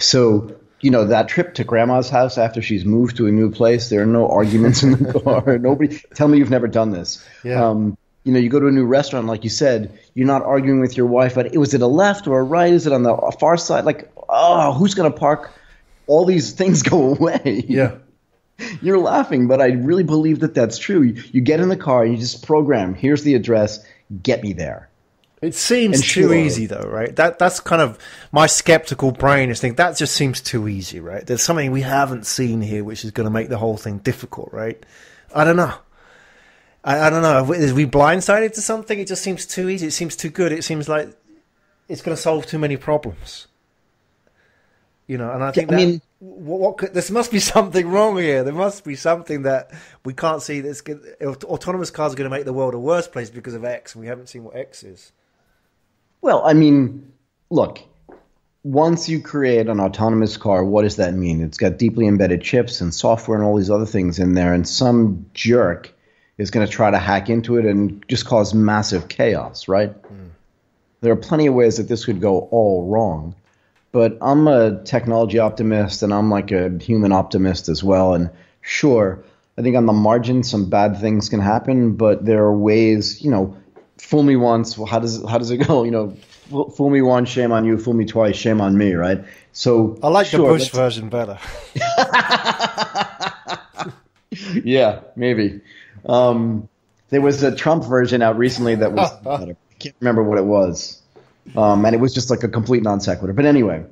So, you know, that trip to grandma's house after she's moved to a new place, there are no arguments in the car. Nobody – tell me you've never done this. Yeah. Um, you know, you go to a new restaurant, like you said, you're not arguing with your wife, but was it a left or a right? Is it on the far side? Like, oh, who's going to park? All these things go away. Yeah. You're laughing, but I really believe that that's true. You get in the car and you just program, here's the address, get me there. It seems and too sure. easy though, right? That That's kind of my skeptical brain is thinking, that just seems too easy, right? There's something we haven't seen here which is going to make the whole thing difficult, right? I don't know. I, I don't know. Is we blindsided to something? It just seems too easy. It seems too good. It seems like it's going to solve too many problems. You know, and I think yeah, I that, mean, what, what could, this must be something wrong here. There must be something that we can't see. That's good. Autonomous cars are going to make the world a worse place because of X, and we haven't seen what X is. Well, I mean, look, once you create an autonomous car, what does that mean? It's got deeply embedded chips and software and all these other things in there, and some jerk is going to try to hack into it and just cause massive chaos, right? Mm. There are plenty of ways that this could go all wrong. But I'm a technology optimist, and I'm like a human optimist as well. And sure, I think on the margin some bad things can happen, but there are ways. You know, fool me once, well, how does how does it go? You know, fool me once, shame on you. Fool me twice, shame on me, right? So I like sure, the Bush version better. Yeah, maybe. Um, there was a Trump version out recently that was better. I can't remember what it was. Um, and it was just like a complete non sequitur. But anyway,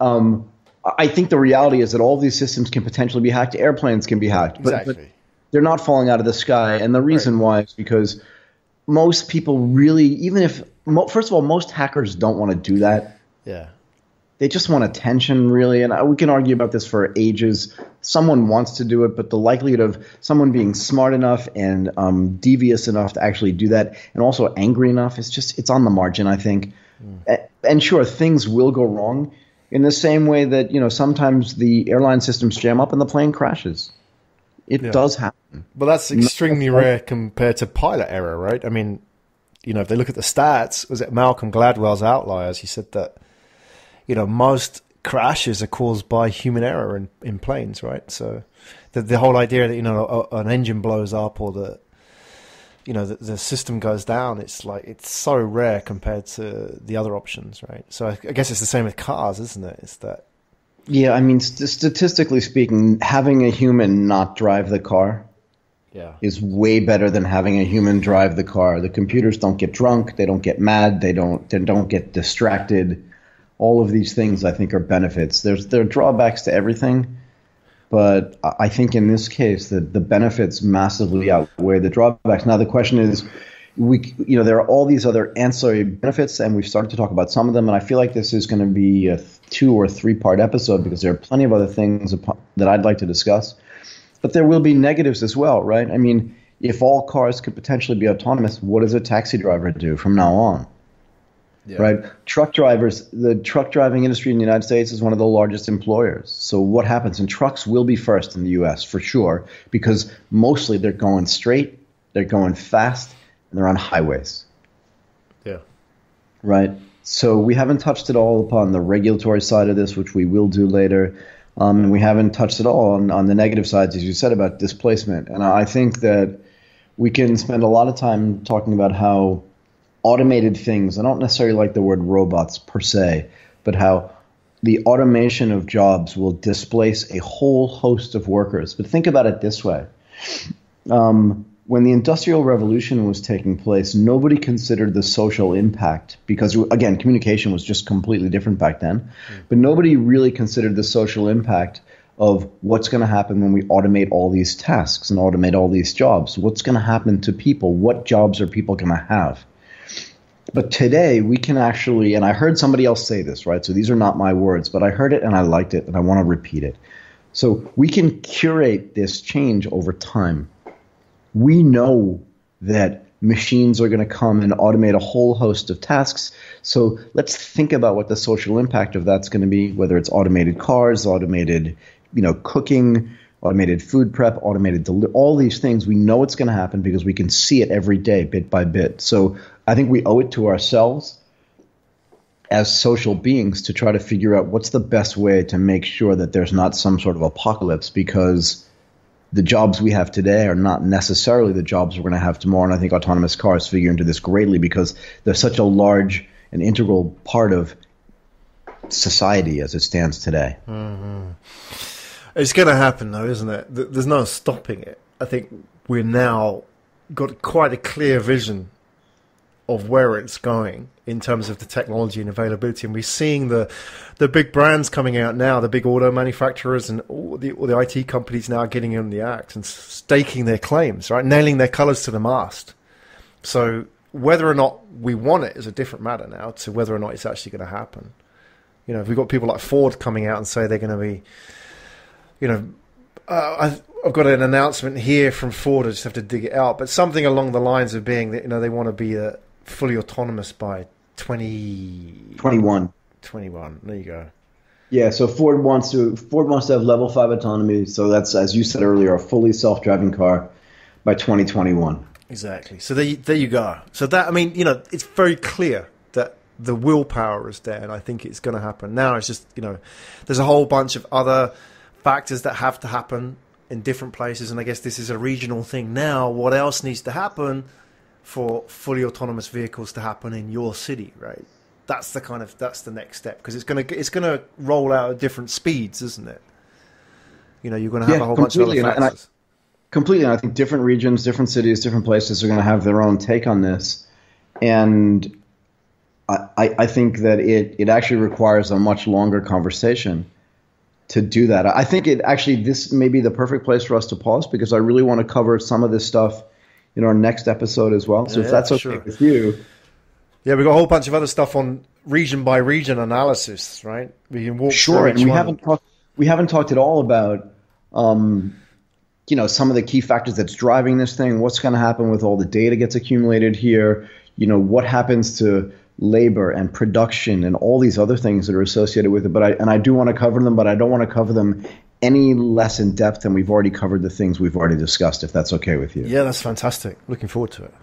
um, I think the reality is that all these systems can potentially be hacked. Airplanes can be hacked. But, exactly. but they're not falling out of the sky. And the reason right. why is because most people really, even if, first of all, most hackers don't want to do that. Yeah. They just want attention, really. And I, we can argue about this for ages. Someone wants to do it, but the likelihood of someone being smart enough and um, devious enough to actually do that, and also angry enough, it's just, it's on the margin, I think. Mm. And, and sure, things will go wrong in the same way that, you know, sometimes the airline systems jam up and the plane crashes. It yeah. does happen. But that's extremely rare compared to pilot error, right? I mean, you know, if they look at the stats, was it Malcolm Gladwell's Outliers? He said that, you know, most crashes are caused by human error in, in planes, right? So the, the whole idea that, you know, an engine blows up or the, you know, the, the system goes down, it's like, it's so rare compared to the other options, right? So I guess it's the same with cars, isn't it? It's that. Yeah, I mean, st- statistically speaking, having a human not drive the car yeah. is way better than having a human drive the car. The computers don't get drunk, they don't get mad, they don't they don't get distracted. All of these things, I think, are benefits. There's there are drawbacks to everything, but I think in this case, the the benefits massively outweigh the drawbacks. Now, the question is, we you know there are all these other ancillary benefits, and we've started to talk about some of them. And I feel like this is going to be a two or three part episode because there are plenty of other things that I'd like to discuss. But there will be negatives as well, right? I mean, if all cars could potentially be autonomous, what does a taxi driver do from now on? Yeah. Right, truck drivers. The truck driving industry in the United States is one of the largest employers. So what happens? And trucks will be first in the U S for sure, because mostly they're going straight, they're going fast, and they're on highways. Yeah. Right. So we haven't touched at all upon the regulatory side of this, which we will do later, um, and we haven't touched at all on, on the negative sides, as you said, about displacement. And I think that we can spend a lot of time talking about how automated things, I don't necessarily like the word robots per se, but how the automation of jobs will displace a whole host of workers. But think about it this way. Um, when the Industrial Revolution was taking place, nobody considered the social impact because, again, communication was just completely different back then. Mm-hmm. But nobody really considered the social impact of what's going to happen when we automate all these tasks and automate all these jobs. What's going to happen to people? What jobs are people going to have? But today we can actually, and I heard somebody else say this, right? So these are not my words, but I heard it and I liked it and I want to repeat it. So we can curate this change over time. We know that machines are going to come and automate a whole host of tasks. So let's think about what the social impact of that's going to be, whether it's automated cars, automated, you know, cooking, automated food prep, automated deli- all these things. We know it's going to happen because we can see it every day, bit by bit. So I think we owe it to ourselves as social beings to try to figure out what's the best way to make sure that there's not some sort of apocalypse, because the jobs we have today are not necessarily the jobs we're going to have tomorrow. And I think autonomous cars figure into this greatly because they're such a large and integral part of society as it stands today. Mm-hmm. It's going to happen, though, isn't it? There's no stopping it. I think we've now got quite a clear vision of where it's going in terms of the technology and availability. And we're seeing the the big brands coming out now, the big auto manufacturers and all the, all the I T companies now getting in the act and staking their claims, right? Nailing their colors to the mast. So whether or not we want it is a different matter now to whether or not it's actually going to happen. You know, if we've got people like Ford coming out and say they're going to be... You know, uh, I've, I've got an announcement here from Ford. I just have to dig it out. But something along the lines of being that, you know, they want to be uh, fully autonomous by twenty twenty-one. twenty-one. There you go. Yeah. So Ford wants to Ford wants to have level five autonomy. So that's, as you said earlier, a fully self-driving car by twenty twenty-one. Exactly. So there you, there you go. So that, I mean, you know, it's very clear that the willpower is there, and I think it's going to happen. Now it's just, you know, there's a whole bunch of other factors that have to happen in different places, and I guess this is a regional thing now. What else needs to happen for fully autonomous vehicles to happen in your city, right? that's the kind of that's the next step, because it's gonna it's gonna roll out at different speeds, isn't it? You know, you're gonna have yeah, a whole bunch of other factors. Completely. I think different regions, different cities, different places are going to have their own take on this. And I, I think that it, it actually requires a much longer conversation to do that. I think it actually this may be the perfect place for us to pause, because I really want to cover some of this stuff in our next episode as well. So yeah, if that's okay sure. with you. Yeah, we've got a whole bunch of other stuff on region by region analysis, right? We can walk sure, through and we one. haven't talked we haven't talked at all about um, you know, some of the key factors that's driving this thing, what's going to happen with all the data gets accumulated here, you know, what happens to labor and production and all these other things that are associated with it. But I, and I do want to cover them, but I don't want to cover them any less in depth than we've already covered the things we've already discussed, if that's okay with you. Yeah, that's fantastic. Looking forward to it.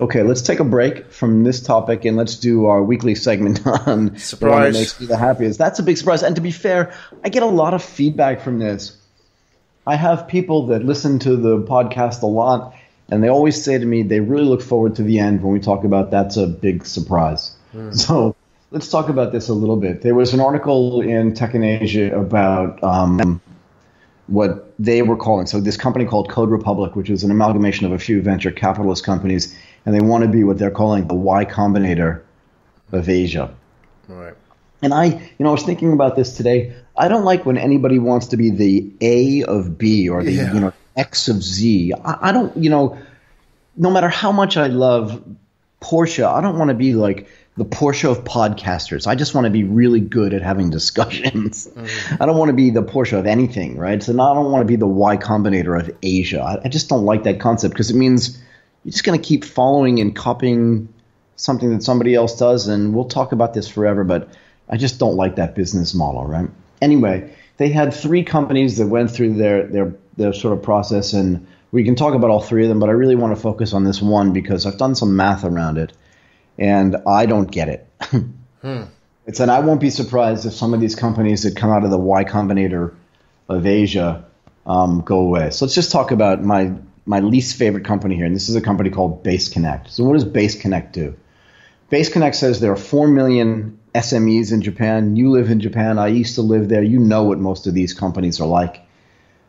Okay, let's take a break from this topic and let's do our weekly segment on surprise. What makes me the happiest. That's a big surprise. And to be fair, I get a lot of feedback from this. I have people that listen to the podcast a lot, and they always say to me they really look forward to the end when we talk about that's a big surprise. Mm. So let's talk about this a little bit. There was an article in Tech in Asia about um, what they were calling. So this company called Code Republic, which is an amalgamation of a few venture capitalist companies, and they want to be what they're calling the Y Combinator of Asia. All right. And I, you know, I was thinking about this today. I don't like when anybody wants to be the A of B or the, yeah. you know, X of Z. I, I don't, you know, no matter how much I love Porsche, I don't want to be like the Porsche of podcasters. I just want to be really good at having discussions. Mm-hmm. I don't want to be the Porsche of anything, right? So now I don't want to be the Y Combinator of Asia. I, I just don't like that concept, because it means you're just going to keep following and copying something that somebody else does. And we'll talk about this forever, but I just don't like that business model, right? Anyway, they had three companies that went through their, their their sort of process, and we can talk about all three of them, but I really want to focus on this one because I've done some math around it, and I don't get it. hmm. It's and I won't be surprised if some of these companies that come out of the Y Combinator of Asia um, go away. So let's just talk about my, my least favorite company here, and this is a company called Base Connect. So what does Base Connect do? Base Connect says there are four million S M Es in Japan. You live in Japan. I used to live there. You know what most of these companies are like.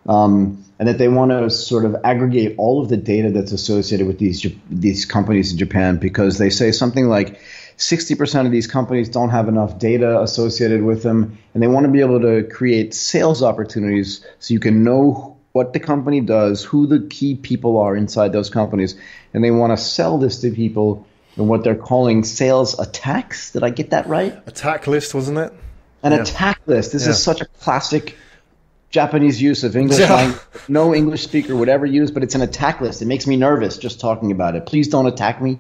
Um, and that they want to sort of aggregate all of the data that's associated with these these companies in Japan, because they say something like sixty percent of these companies don't have enough data associated with them, and they want to be able to create sales opportunities so you can know what the company does, who the key people are inside those companies, and they want to sell this to people. And what they're calling sales attacks. Did I get that right? Attack list, wasn't it? An yeah. attack list. This yeah. is such a classic Japanese use of English yeah. language. No English speaker would ever use, but it's an attack list. It makes me nervous just talking about it. Please don't attack me.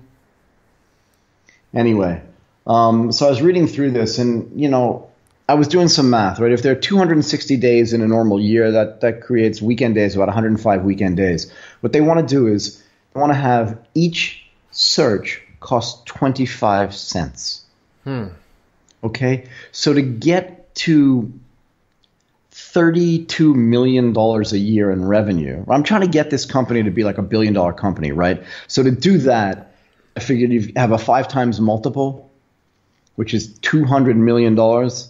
Anyway, um, so I was reading through this, and, you know, I was doing some math, right? If there are two hundred sixty days in a normal year, that, that creates weekend days, about one hundred five weekend days. What they want to do is they want to have each search cost twenty-five cents. Hmm. Okay? So to get to thirty-two million dollars a year in revenue, I'm trying to get this company to be like a billion dollar company, right? So to do that, I figured you have a five times multiple, which is two hundred million dollars.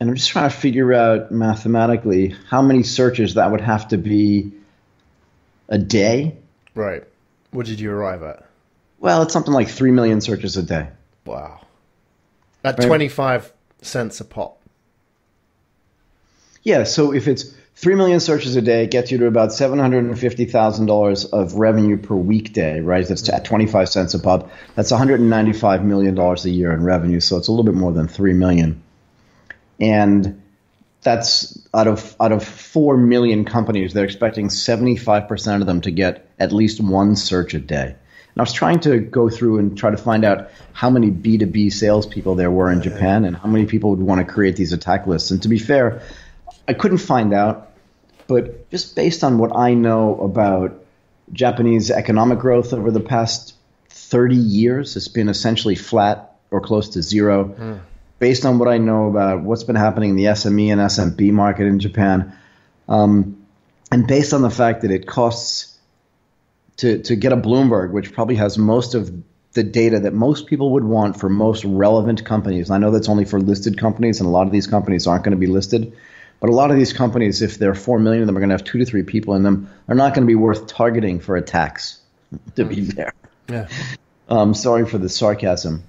And I'm just trying to figure out mathematically how many searches that would have to be a day. Right. What did you arrive at? Well, it's something like three million searches a day. Wow. At right? twenty-five cents a pop. Yeah, so if it's three million searches a day, it gets you to about seven hundred fifty thousand dollars of revenue per weekday, right? That's at twenty-five cents a pop. That's one hundred ninety-five million dollars a year in revenue, so it's a little bit more than three million dollars. And that's out of out of four million companies, they're expecting seventy-five percent of them to get at least one search a day. And I was trying to go through and try to find out how many B two B salespeople there were in Japan and how many people would want to create these attack lists. And to be fair, I couldn't find out, but just based on what I know about Japanese economic growth over the past thirty years, it's been essentially flat or close to zero. Mm. Based on what I know about what's been happening in the S M E and S M B market in Japan, um, and based on the fact that it costs – To to get a Bloomberg, which probably has most of the data that most people would want for most relevant companies. And I know that's only for listed companies, and a lot of these companies aren't going to be listed. But a lot of these companies, if there are four million of them, are going to have two to three people in them, are not going to be worth targeting for attacks, to be fair. Yeah. Um, sorry for the sarcasm.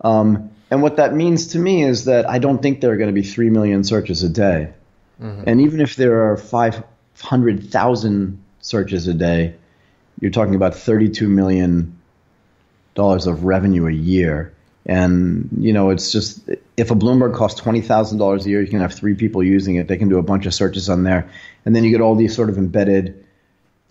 Um, and what that means to me is that I don't think there are going to be three million searches a day. Mm-hmm. And even if there are five hundred thousand searches a day, you're talking about thirty-two million dollars of revenue a year. And, you know, it's just, if a Bloomberg costs twenty thousand dollars a year, you can have three people using it. They can do a bunch of searches on there. And then you get all these sort of embedded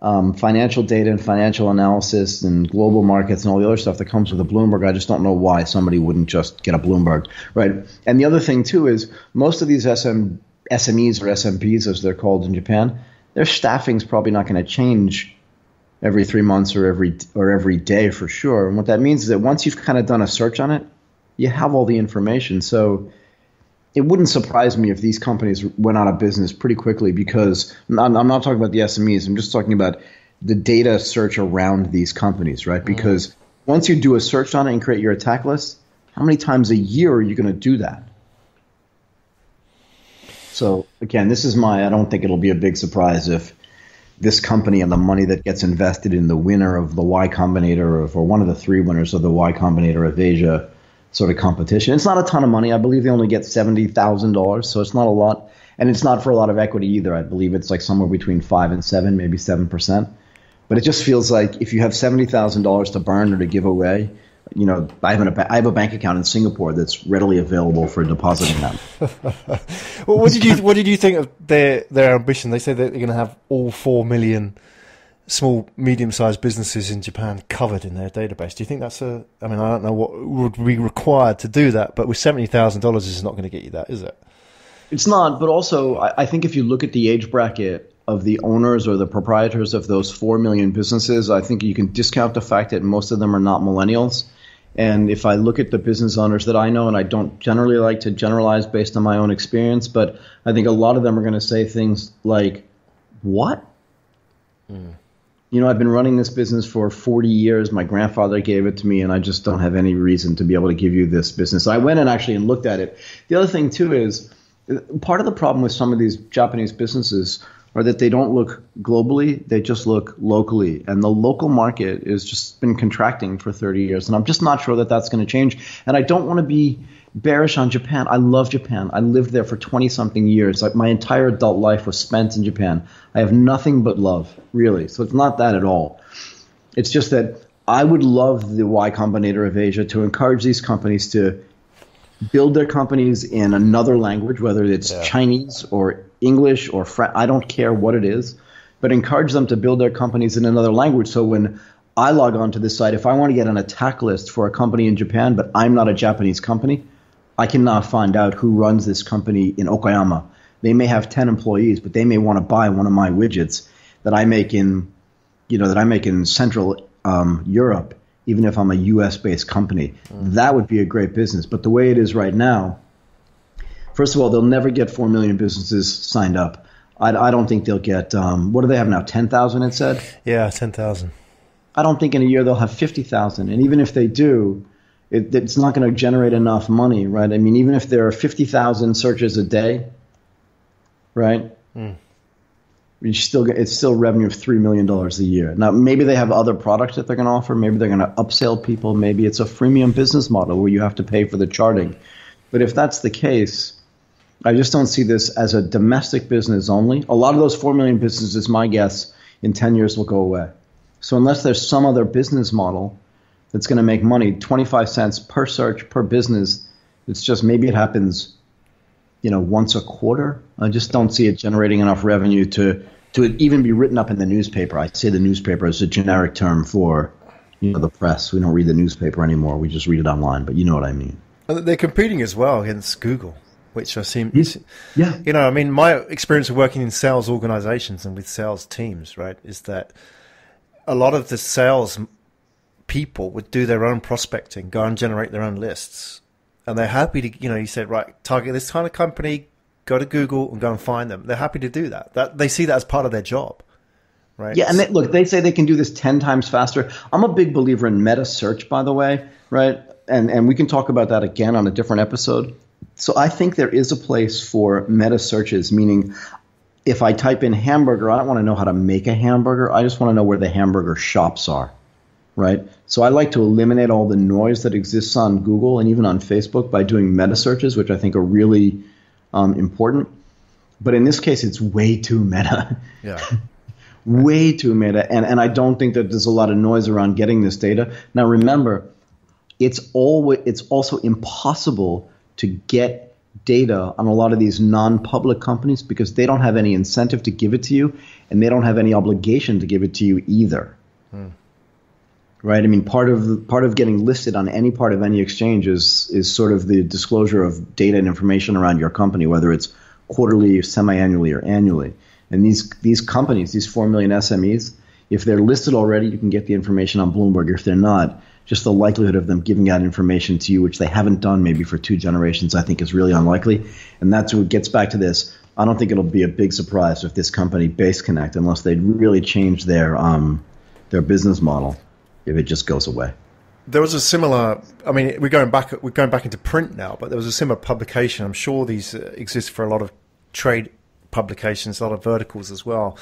um, financial data and financial analysis and global markets and all the other stuff that comes with a Bloomberg. I just don't know why somebody wouldn't just get a Bloomberg, right? And the other thing, too, is most of these S M, S M Es or S M Ps, as they're called in Japan, their staffing's probably not going to change every three months or every or every day for sure. And what that means is that once you've kind of done a search on it, you have all the information. So it wouldn't surprise me if these companies went out of business pretty quickly, because I'm not talking about the S M Es. I'm just talking about the data search around these companies, right? Because mm. once you do a search on it and create your attack list, how many times a year are you going to do that? So again, this is my, I don't think it'll be a big surprise if this company and the money that gets invested in the winner of the Y Combinator of, or one of the three winners of the Y Combinator of Asia sort of competition. It's not a ton of money. I believe they only get seventy thousand dollars, so it's not a lot. And it's not for a lot of equity either. I believe it's like somewhere between five and seven, maybe seven percent. But it just feels like if you have seventy thousand dollars to burn or to give away, you know, I have, an, I have a bank account in Singapore that's readily available for depositing them. Well, what did you what did you think of their their ambition? They said that they're going to have all four million small, medium-sized businesses in Japan covered in their database. Do you think that's a? I mean, I don't know what would be required to do that, but with seventy thousand dollars, it's not going to get you that, is it? It's not. But also, I, I think if you look at the age bracket of the owners or the proprietors of those four million businesses, I think you can discount the fact that most of them are not millennials. And if I look at the business owners that I know, and I don't generally like to generalize based on my own experience, but I think a lot of them are going to say things like, what? Mm. You know, I've been running this business for forty years. My grandfather gave it to me, and I just don't have any reason to be able to give you this business. So I went and actually and looked at it. The other thing, too, is part of the problem with some of these Japanese businesses are that they don't look globally, they just look locally. And the local market has just been contracting for thirty years, and I'm just not sure that that's going to change. And I don't want to be bearish on Japan. I love Japan. I lived there for twenty-something years. Like, my entire adult life was spent in Japan. I have nothing but love, really. So it's not that at all. It's just that I would love the Y Combinator of Asia to encourage these companies to build their companies in another language, whether it's yeah. Chinese or English or French. I don't care what it is, but encourage them to build their companies in another language. So when I log on to this site, if I want to get an attack list for a company in Japan, but I'm not a Japanese company, I cannot find out who runs this company in Okayama. They may have ten employees, but they may want to buy one of my widgets that I make in, you know, that I make in Central um, Europe, even if I'm a U S-based company. Mm. That would be a great business. But the way it is right now, first of all, they'll never get four million businesses signed up. I, I don't think they'll get um, – what do they have now, ten thousand it said? Yeah, ten thousand. I don't think in a year they'll have fifty thousand. And even if they do, it, it's not going to generate enough money, right? I mean, even if there are fifty thousand searches a day, right, mm. you still get, it's still revenue of three million dollars a year. Now, maybe they have other products that they're going to offer. Maybe they're going to upsell people. Maybe it's a freemium business model where you have to pay for the charting. But if that's the case – I just don't see this as a domestic business only. A lot of those four million businesses, my guess, in ten years will go away. So unless there's some other business model that's going to make money, twenty-five cents per search per business, it's just maybe it happens, you know, once a quarter. I just don't see it generating enough revenue to, to even be written up in the newspaper. I say the newspaper is a generic term for, you know, the press. We don't read the newspaper anymore. We just read it online, but you know what I mean. They're competing as well against Google, which I seem, yeah. you know, I mean, my experience of working in sales organizations and with sales teams, right, is that a lot of the sales people would do their own prospecting, go and generate their own lists. And they're happy to, you know, you said, right, target this kind of company, go to Google and go and find them. They're happy to do that. That they see that as part of their job, right? Yeah, and they, look, they say they can do this ten times faster. I'm a big believer in meta search, by the way, right? And and we can talk about that again on a different episode. So I think there is a place for meta searches, meaning if I type in hamburger, I don't want to know how to make a hamburger. I just want to know where the hamburger shops are, right? So I like to eliminate all the noise that exists on Google and even on Facebook by doing meta searches, which I think are really um, important. But in this case, it's way too meta. Yeah. Way too meta. And, and I don't think that there's a lot of noise around getting this data. Now, remember, it's always, it's also impossible to get data on a lot of these non-public companies because they don't have any incentive to give it to you and they don't have any obligation to give it to you either. Hmm. Right? I mean, part of part of getting listed on any part of any exchange is is sort of the disclosure of data and information around your company, whether it's quarterly or semi-annually or annually. And these these companies, these four million S M Es, if they're listed already, you can get the information on Bloomberg. If they're not, just the likelihood of them giving out information to you, which they haven't done maybe for two generations, I think is really unlikely. And that's what gets back to this. I don't think it'll be a big surprise if this company, Base Connect, unless they really change their um, their business model, if it just goes away. There was a similar, I mean, we're going back we're going back into print now, but there was a similar publication. I'm sure these exist for a lot of trade publications, a lot of verticals as well.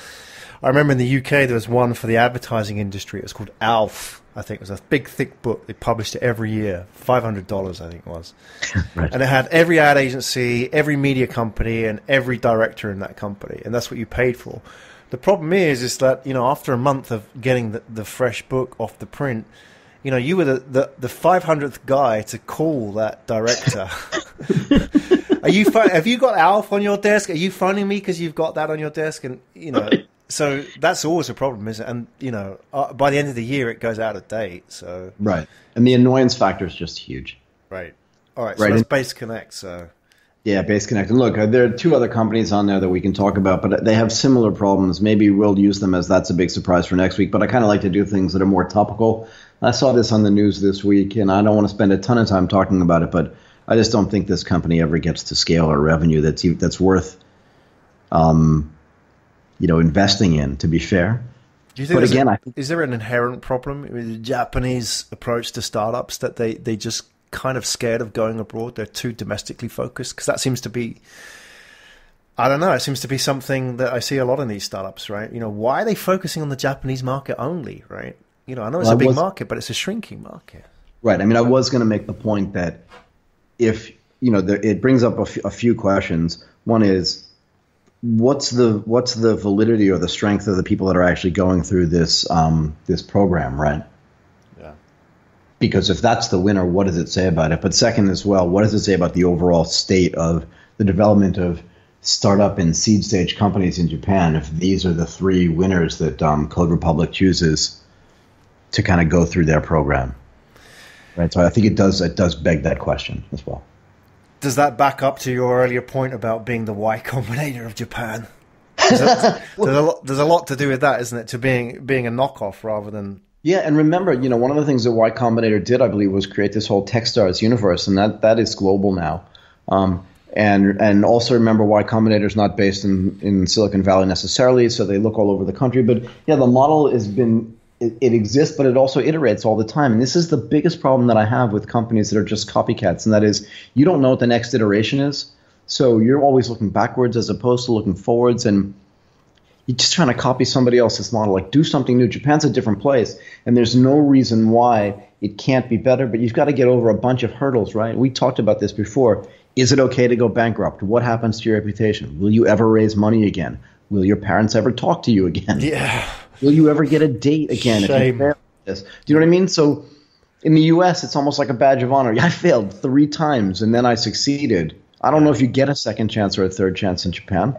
I remember in the U K there was one for the advertising industry. It was called Alf, I think. It was a big, thick book. They published it every year, five hundred dollars I think it was. Right. And it had every ad agency, every media company, and every director in that company, and that's what you paid for. The problem is, is that, you know, after a month of getting the, the fresh book off the print, you know, you were the, the, the five hundredth guy to call that director. Are you? Have you got Alf on your desk? Are you phoning me because you've got that on your desk? And, you know, right. So that's always a problem, isn't it? And, you know, uh, by the end of the year, it goes out of date. So right. And the annoyance factor is just huge. Right. All right. So right. That's Base Connect, so. Yeah, Base Connect. And look, there are two other companies on there that we can talk about, but they have similar problems. Maybe we'll use them as that's a big surprise for next week, but I kind of like to do things that are more topical. I saw this on the news this week, and I don't want to spend a ton of time talking about it, but I just don't think this company ever gets to scale or revenue that's that's worth um, you know, investing in, to be fair. Do you think but again, a, I think, is there an inherent problem with the Japanese approach to startups that they, they just – kind of scared of going abroad? They're too domestically focused, because that seems to be, I don't know, it seems to be something that I see a lot in these startups, right? You know, why are they focusing on the Japanese market only, right? You know, I know it's well, a big was, market, but it's a shrinking market. Right. I mean, I was going to make the point that if, you know, the, it brings up a, f a few questions. One is, what's the what's the validity or the strength of the people that are actually going through this um, this program, right? Because if that's the winner, what does it say about it? But second as well, what does it say about the overall state of the development of startup and seed stage companies in Japan if these are the three winners that um, Code Republic chooses to kind of go through their program? Right. So I think it does, it does beg that question as well. Does that back up to your earlier point about being the Y Combinator of Japan? There's a, there's a lot, there's a lot to do with that, isn't it? To being, being a knockoff rather than... Yeah, and remember, you know, one of the things that Y Combinator did, I believe, was create this whole TechStars universe, and that, that is global now. Um, and and also remember, Y Combinator is not based in, in Silicon Valley necessarily, so they look all over the country. But yeah, the model has been it, it exists, but it also iterates all the time. And this is the biggest problem that I have with companies that are just copycats, and that is you don't know what the next iteration is, so you're always looking backwards as opposed to looking forwards, and you're just trying to copy somebody else's model. Like, do something new. Japan's a different place, and there's no reason why it can't be better, but you've got to get over a bunch of hurdles, right? We talked about this before. Is it okay to go bankrupt? What happens to your reputation? Will you ever raise money again? Will your parents ever talk to you again? Yeah. Will you ever get a date again? Shame. If you fail this? Do you know what I mean? So in the U S, it's almost like a badge of honor. I failed three times, and then I succeeded. I don't know if you get a second chance or a third chance in Japan.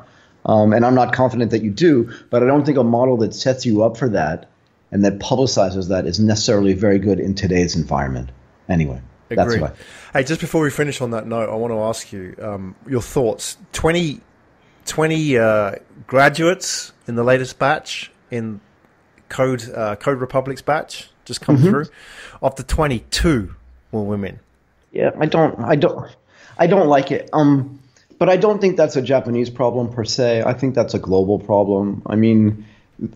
Um, and I'm not confident that you do, but I don't think a model that sets you up for that and that publicizes that is necessarily very good in today's environment. Anyway, Agreed. That's why. Hey, just before we finish on that note, I want to ask you um, your thoughts. twenty, twenty uh, graduates in the latest batch, in Code, uh, Code Republic's batch, just come mm-hmm. through. Of the twenty-two were women. Yeah, I don't, I don't, I don't like it. Um. But I don't think that's a Japanese problem per se. I think that's a global problem. I mean,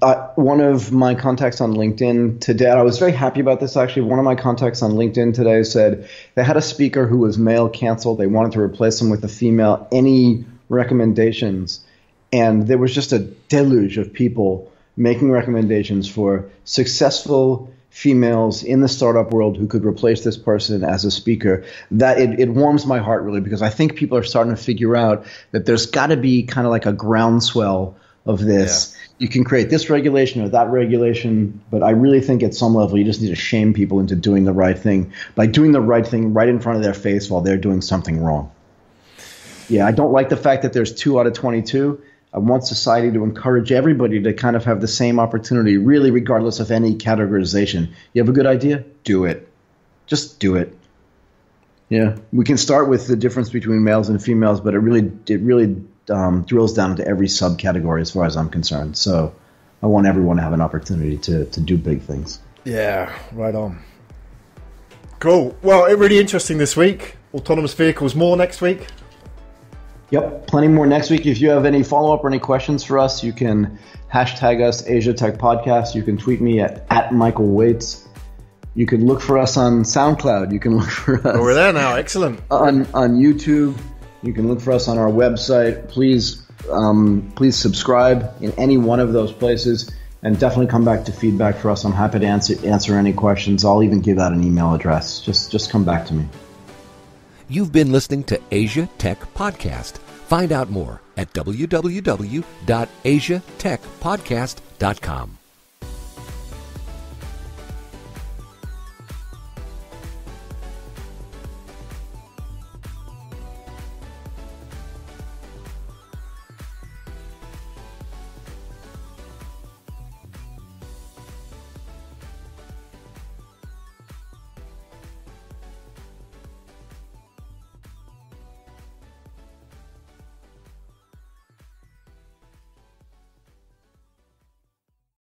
Uh, one of my contacts on LinkedIn today, I was very happy about this actually, one of my contacts on LinkedIn today said they had a speaker who was male canceled. They wanted to replace him with a female. Any recommendations? And there was just a deluge of people making recommendations for successful females in the startup world who could replace this person as a speaker. That it, it warms my heart really, because I think people are starting to figure out that there's got to be kind of like a groundswell of this. Yeah. You can create this regulation or that regulation, but I really think at some level you just need to shame people into doing the right thing by doing the right thing right in front of their face while they're doing something wrong. Yeah, I don't like the fact that there's two out of twenty-two. I want society to encourage everybody to kind of have the same opportunity, really regardless of any categorization. You have a good idea? Do it. Just do it. Yeah, we can start with the difference between males and females, but it really it really Um, drills down into every subcategory as far as I'm concerned. So I want everyone to have an opportunity to, to do big things. Yeah, right on. Cool. Well, it really interesting this week. Autonomous vehicles, more next week. Yep, plenty more next week. If you have any follow-up or any questions for us, you can hashtag us Asia Tech Podcast. You can tweet me at, at Michael Waitze. You can look for us on SoundCloud. You can look for us. Oh, we're there now. Excellent. On, on YouTube. You can look for us on our website. Please, um, please subscribe in any one of those places, and definitely come back to feedback for us. I'm happy to answer answer any questions. I'll even give out an email address. Just just come back to me. You've been listening to Asia Tech Podcast. Find out more at w w w dot asia tech podcast dot com.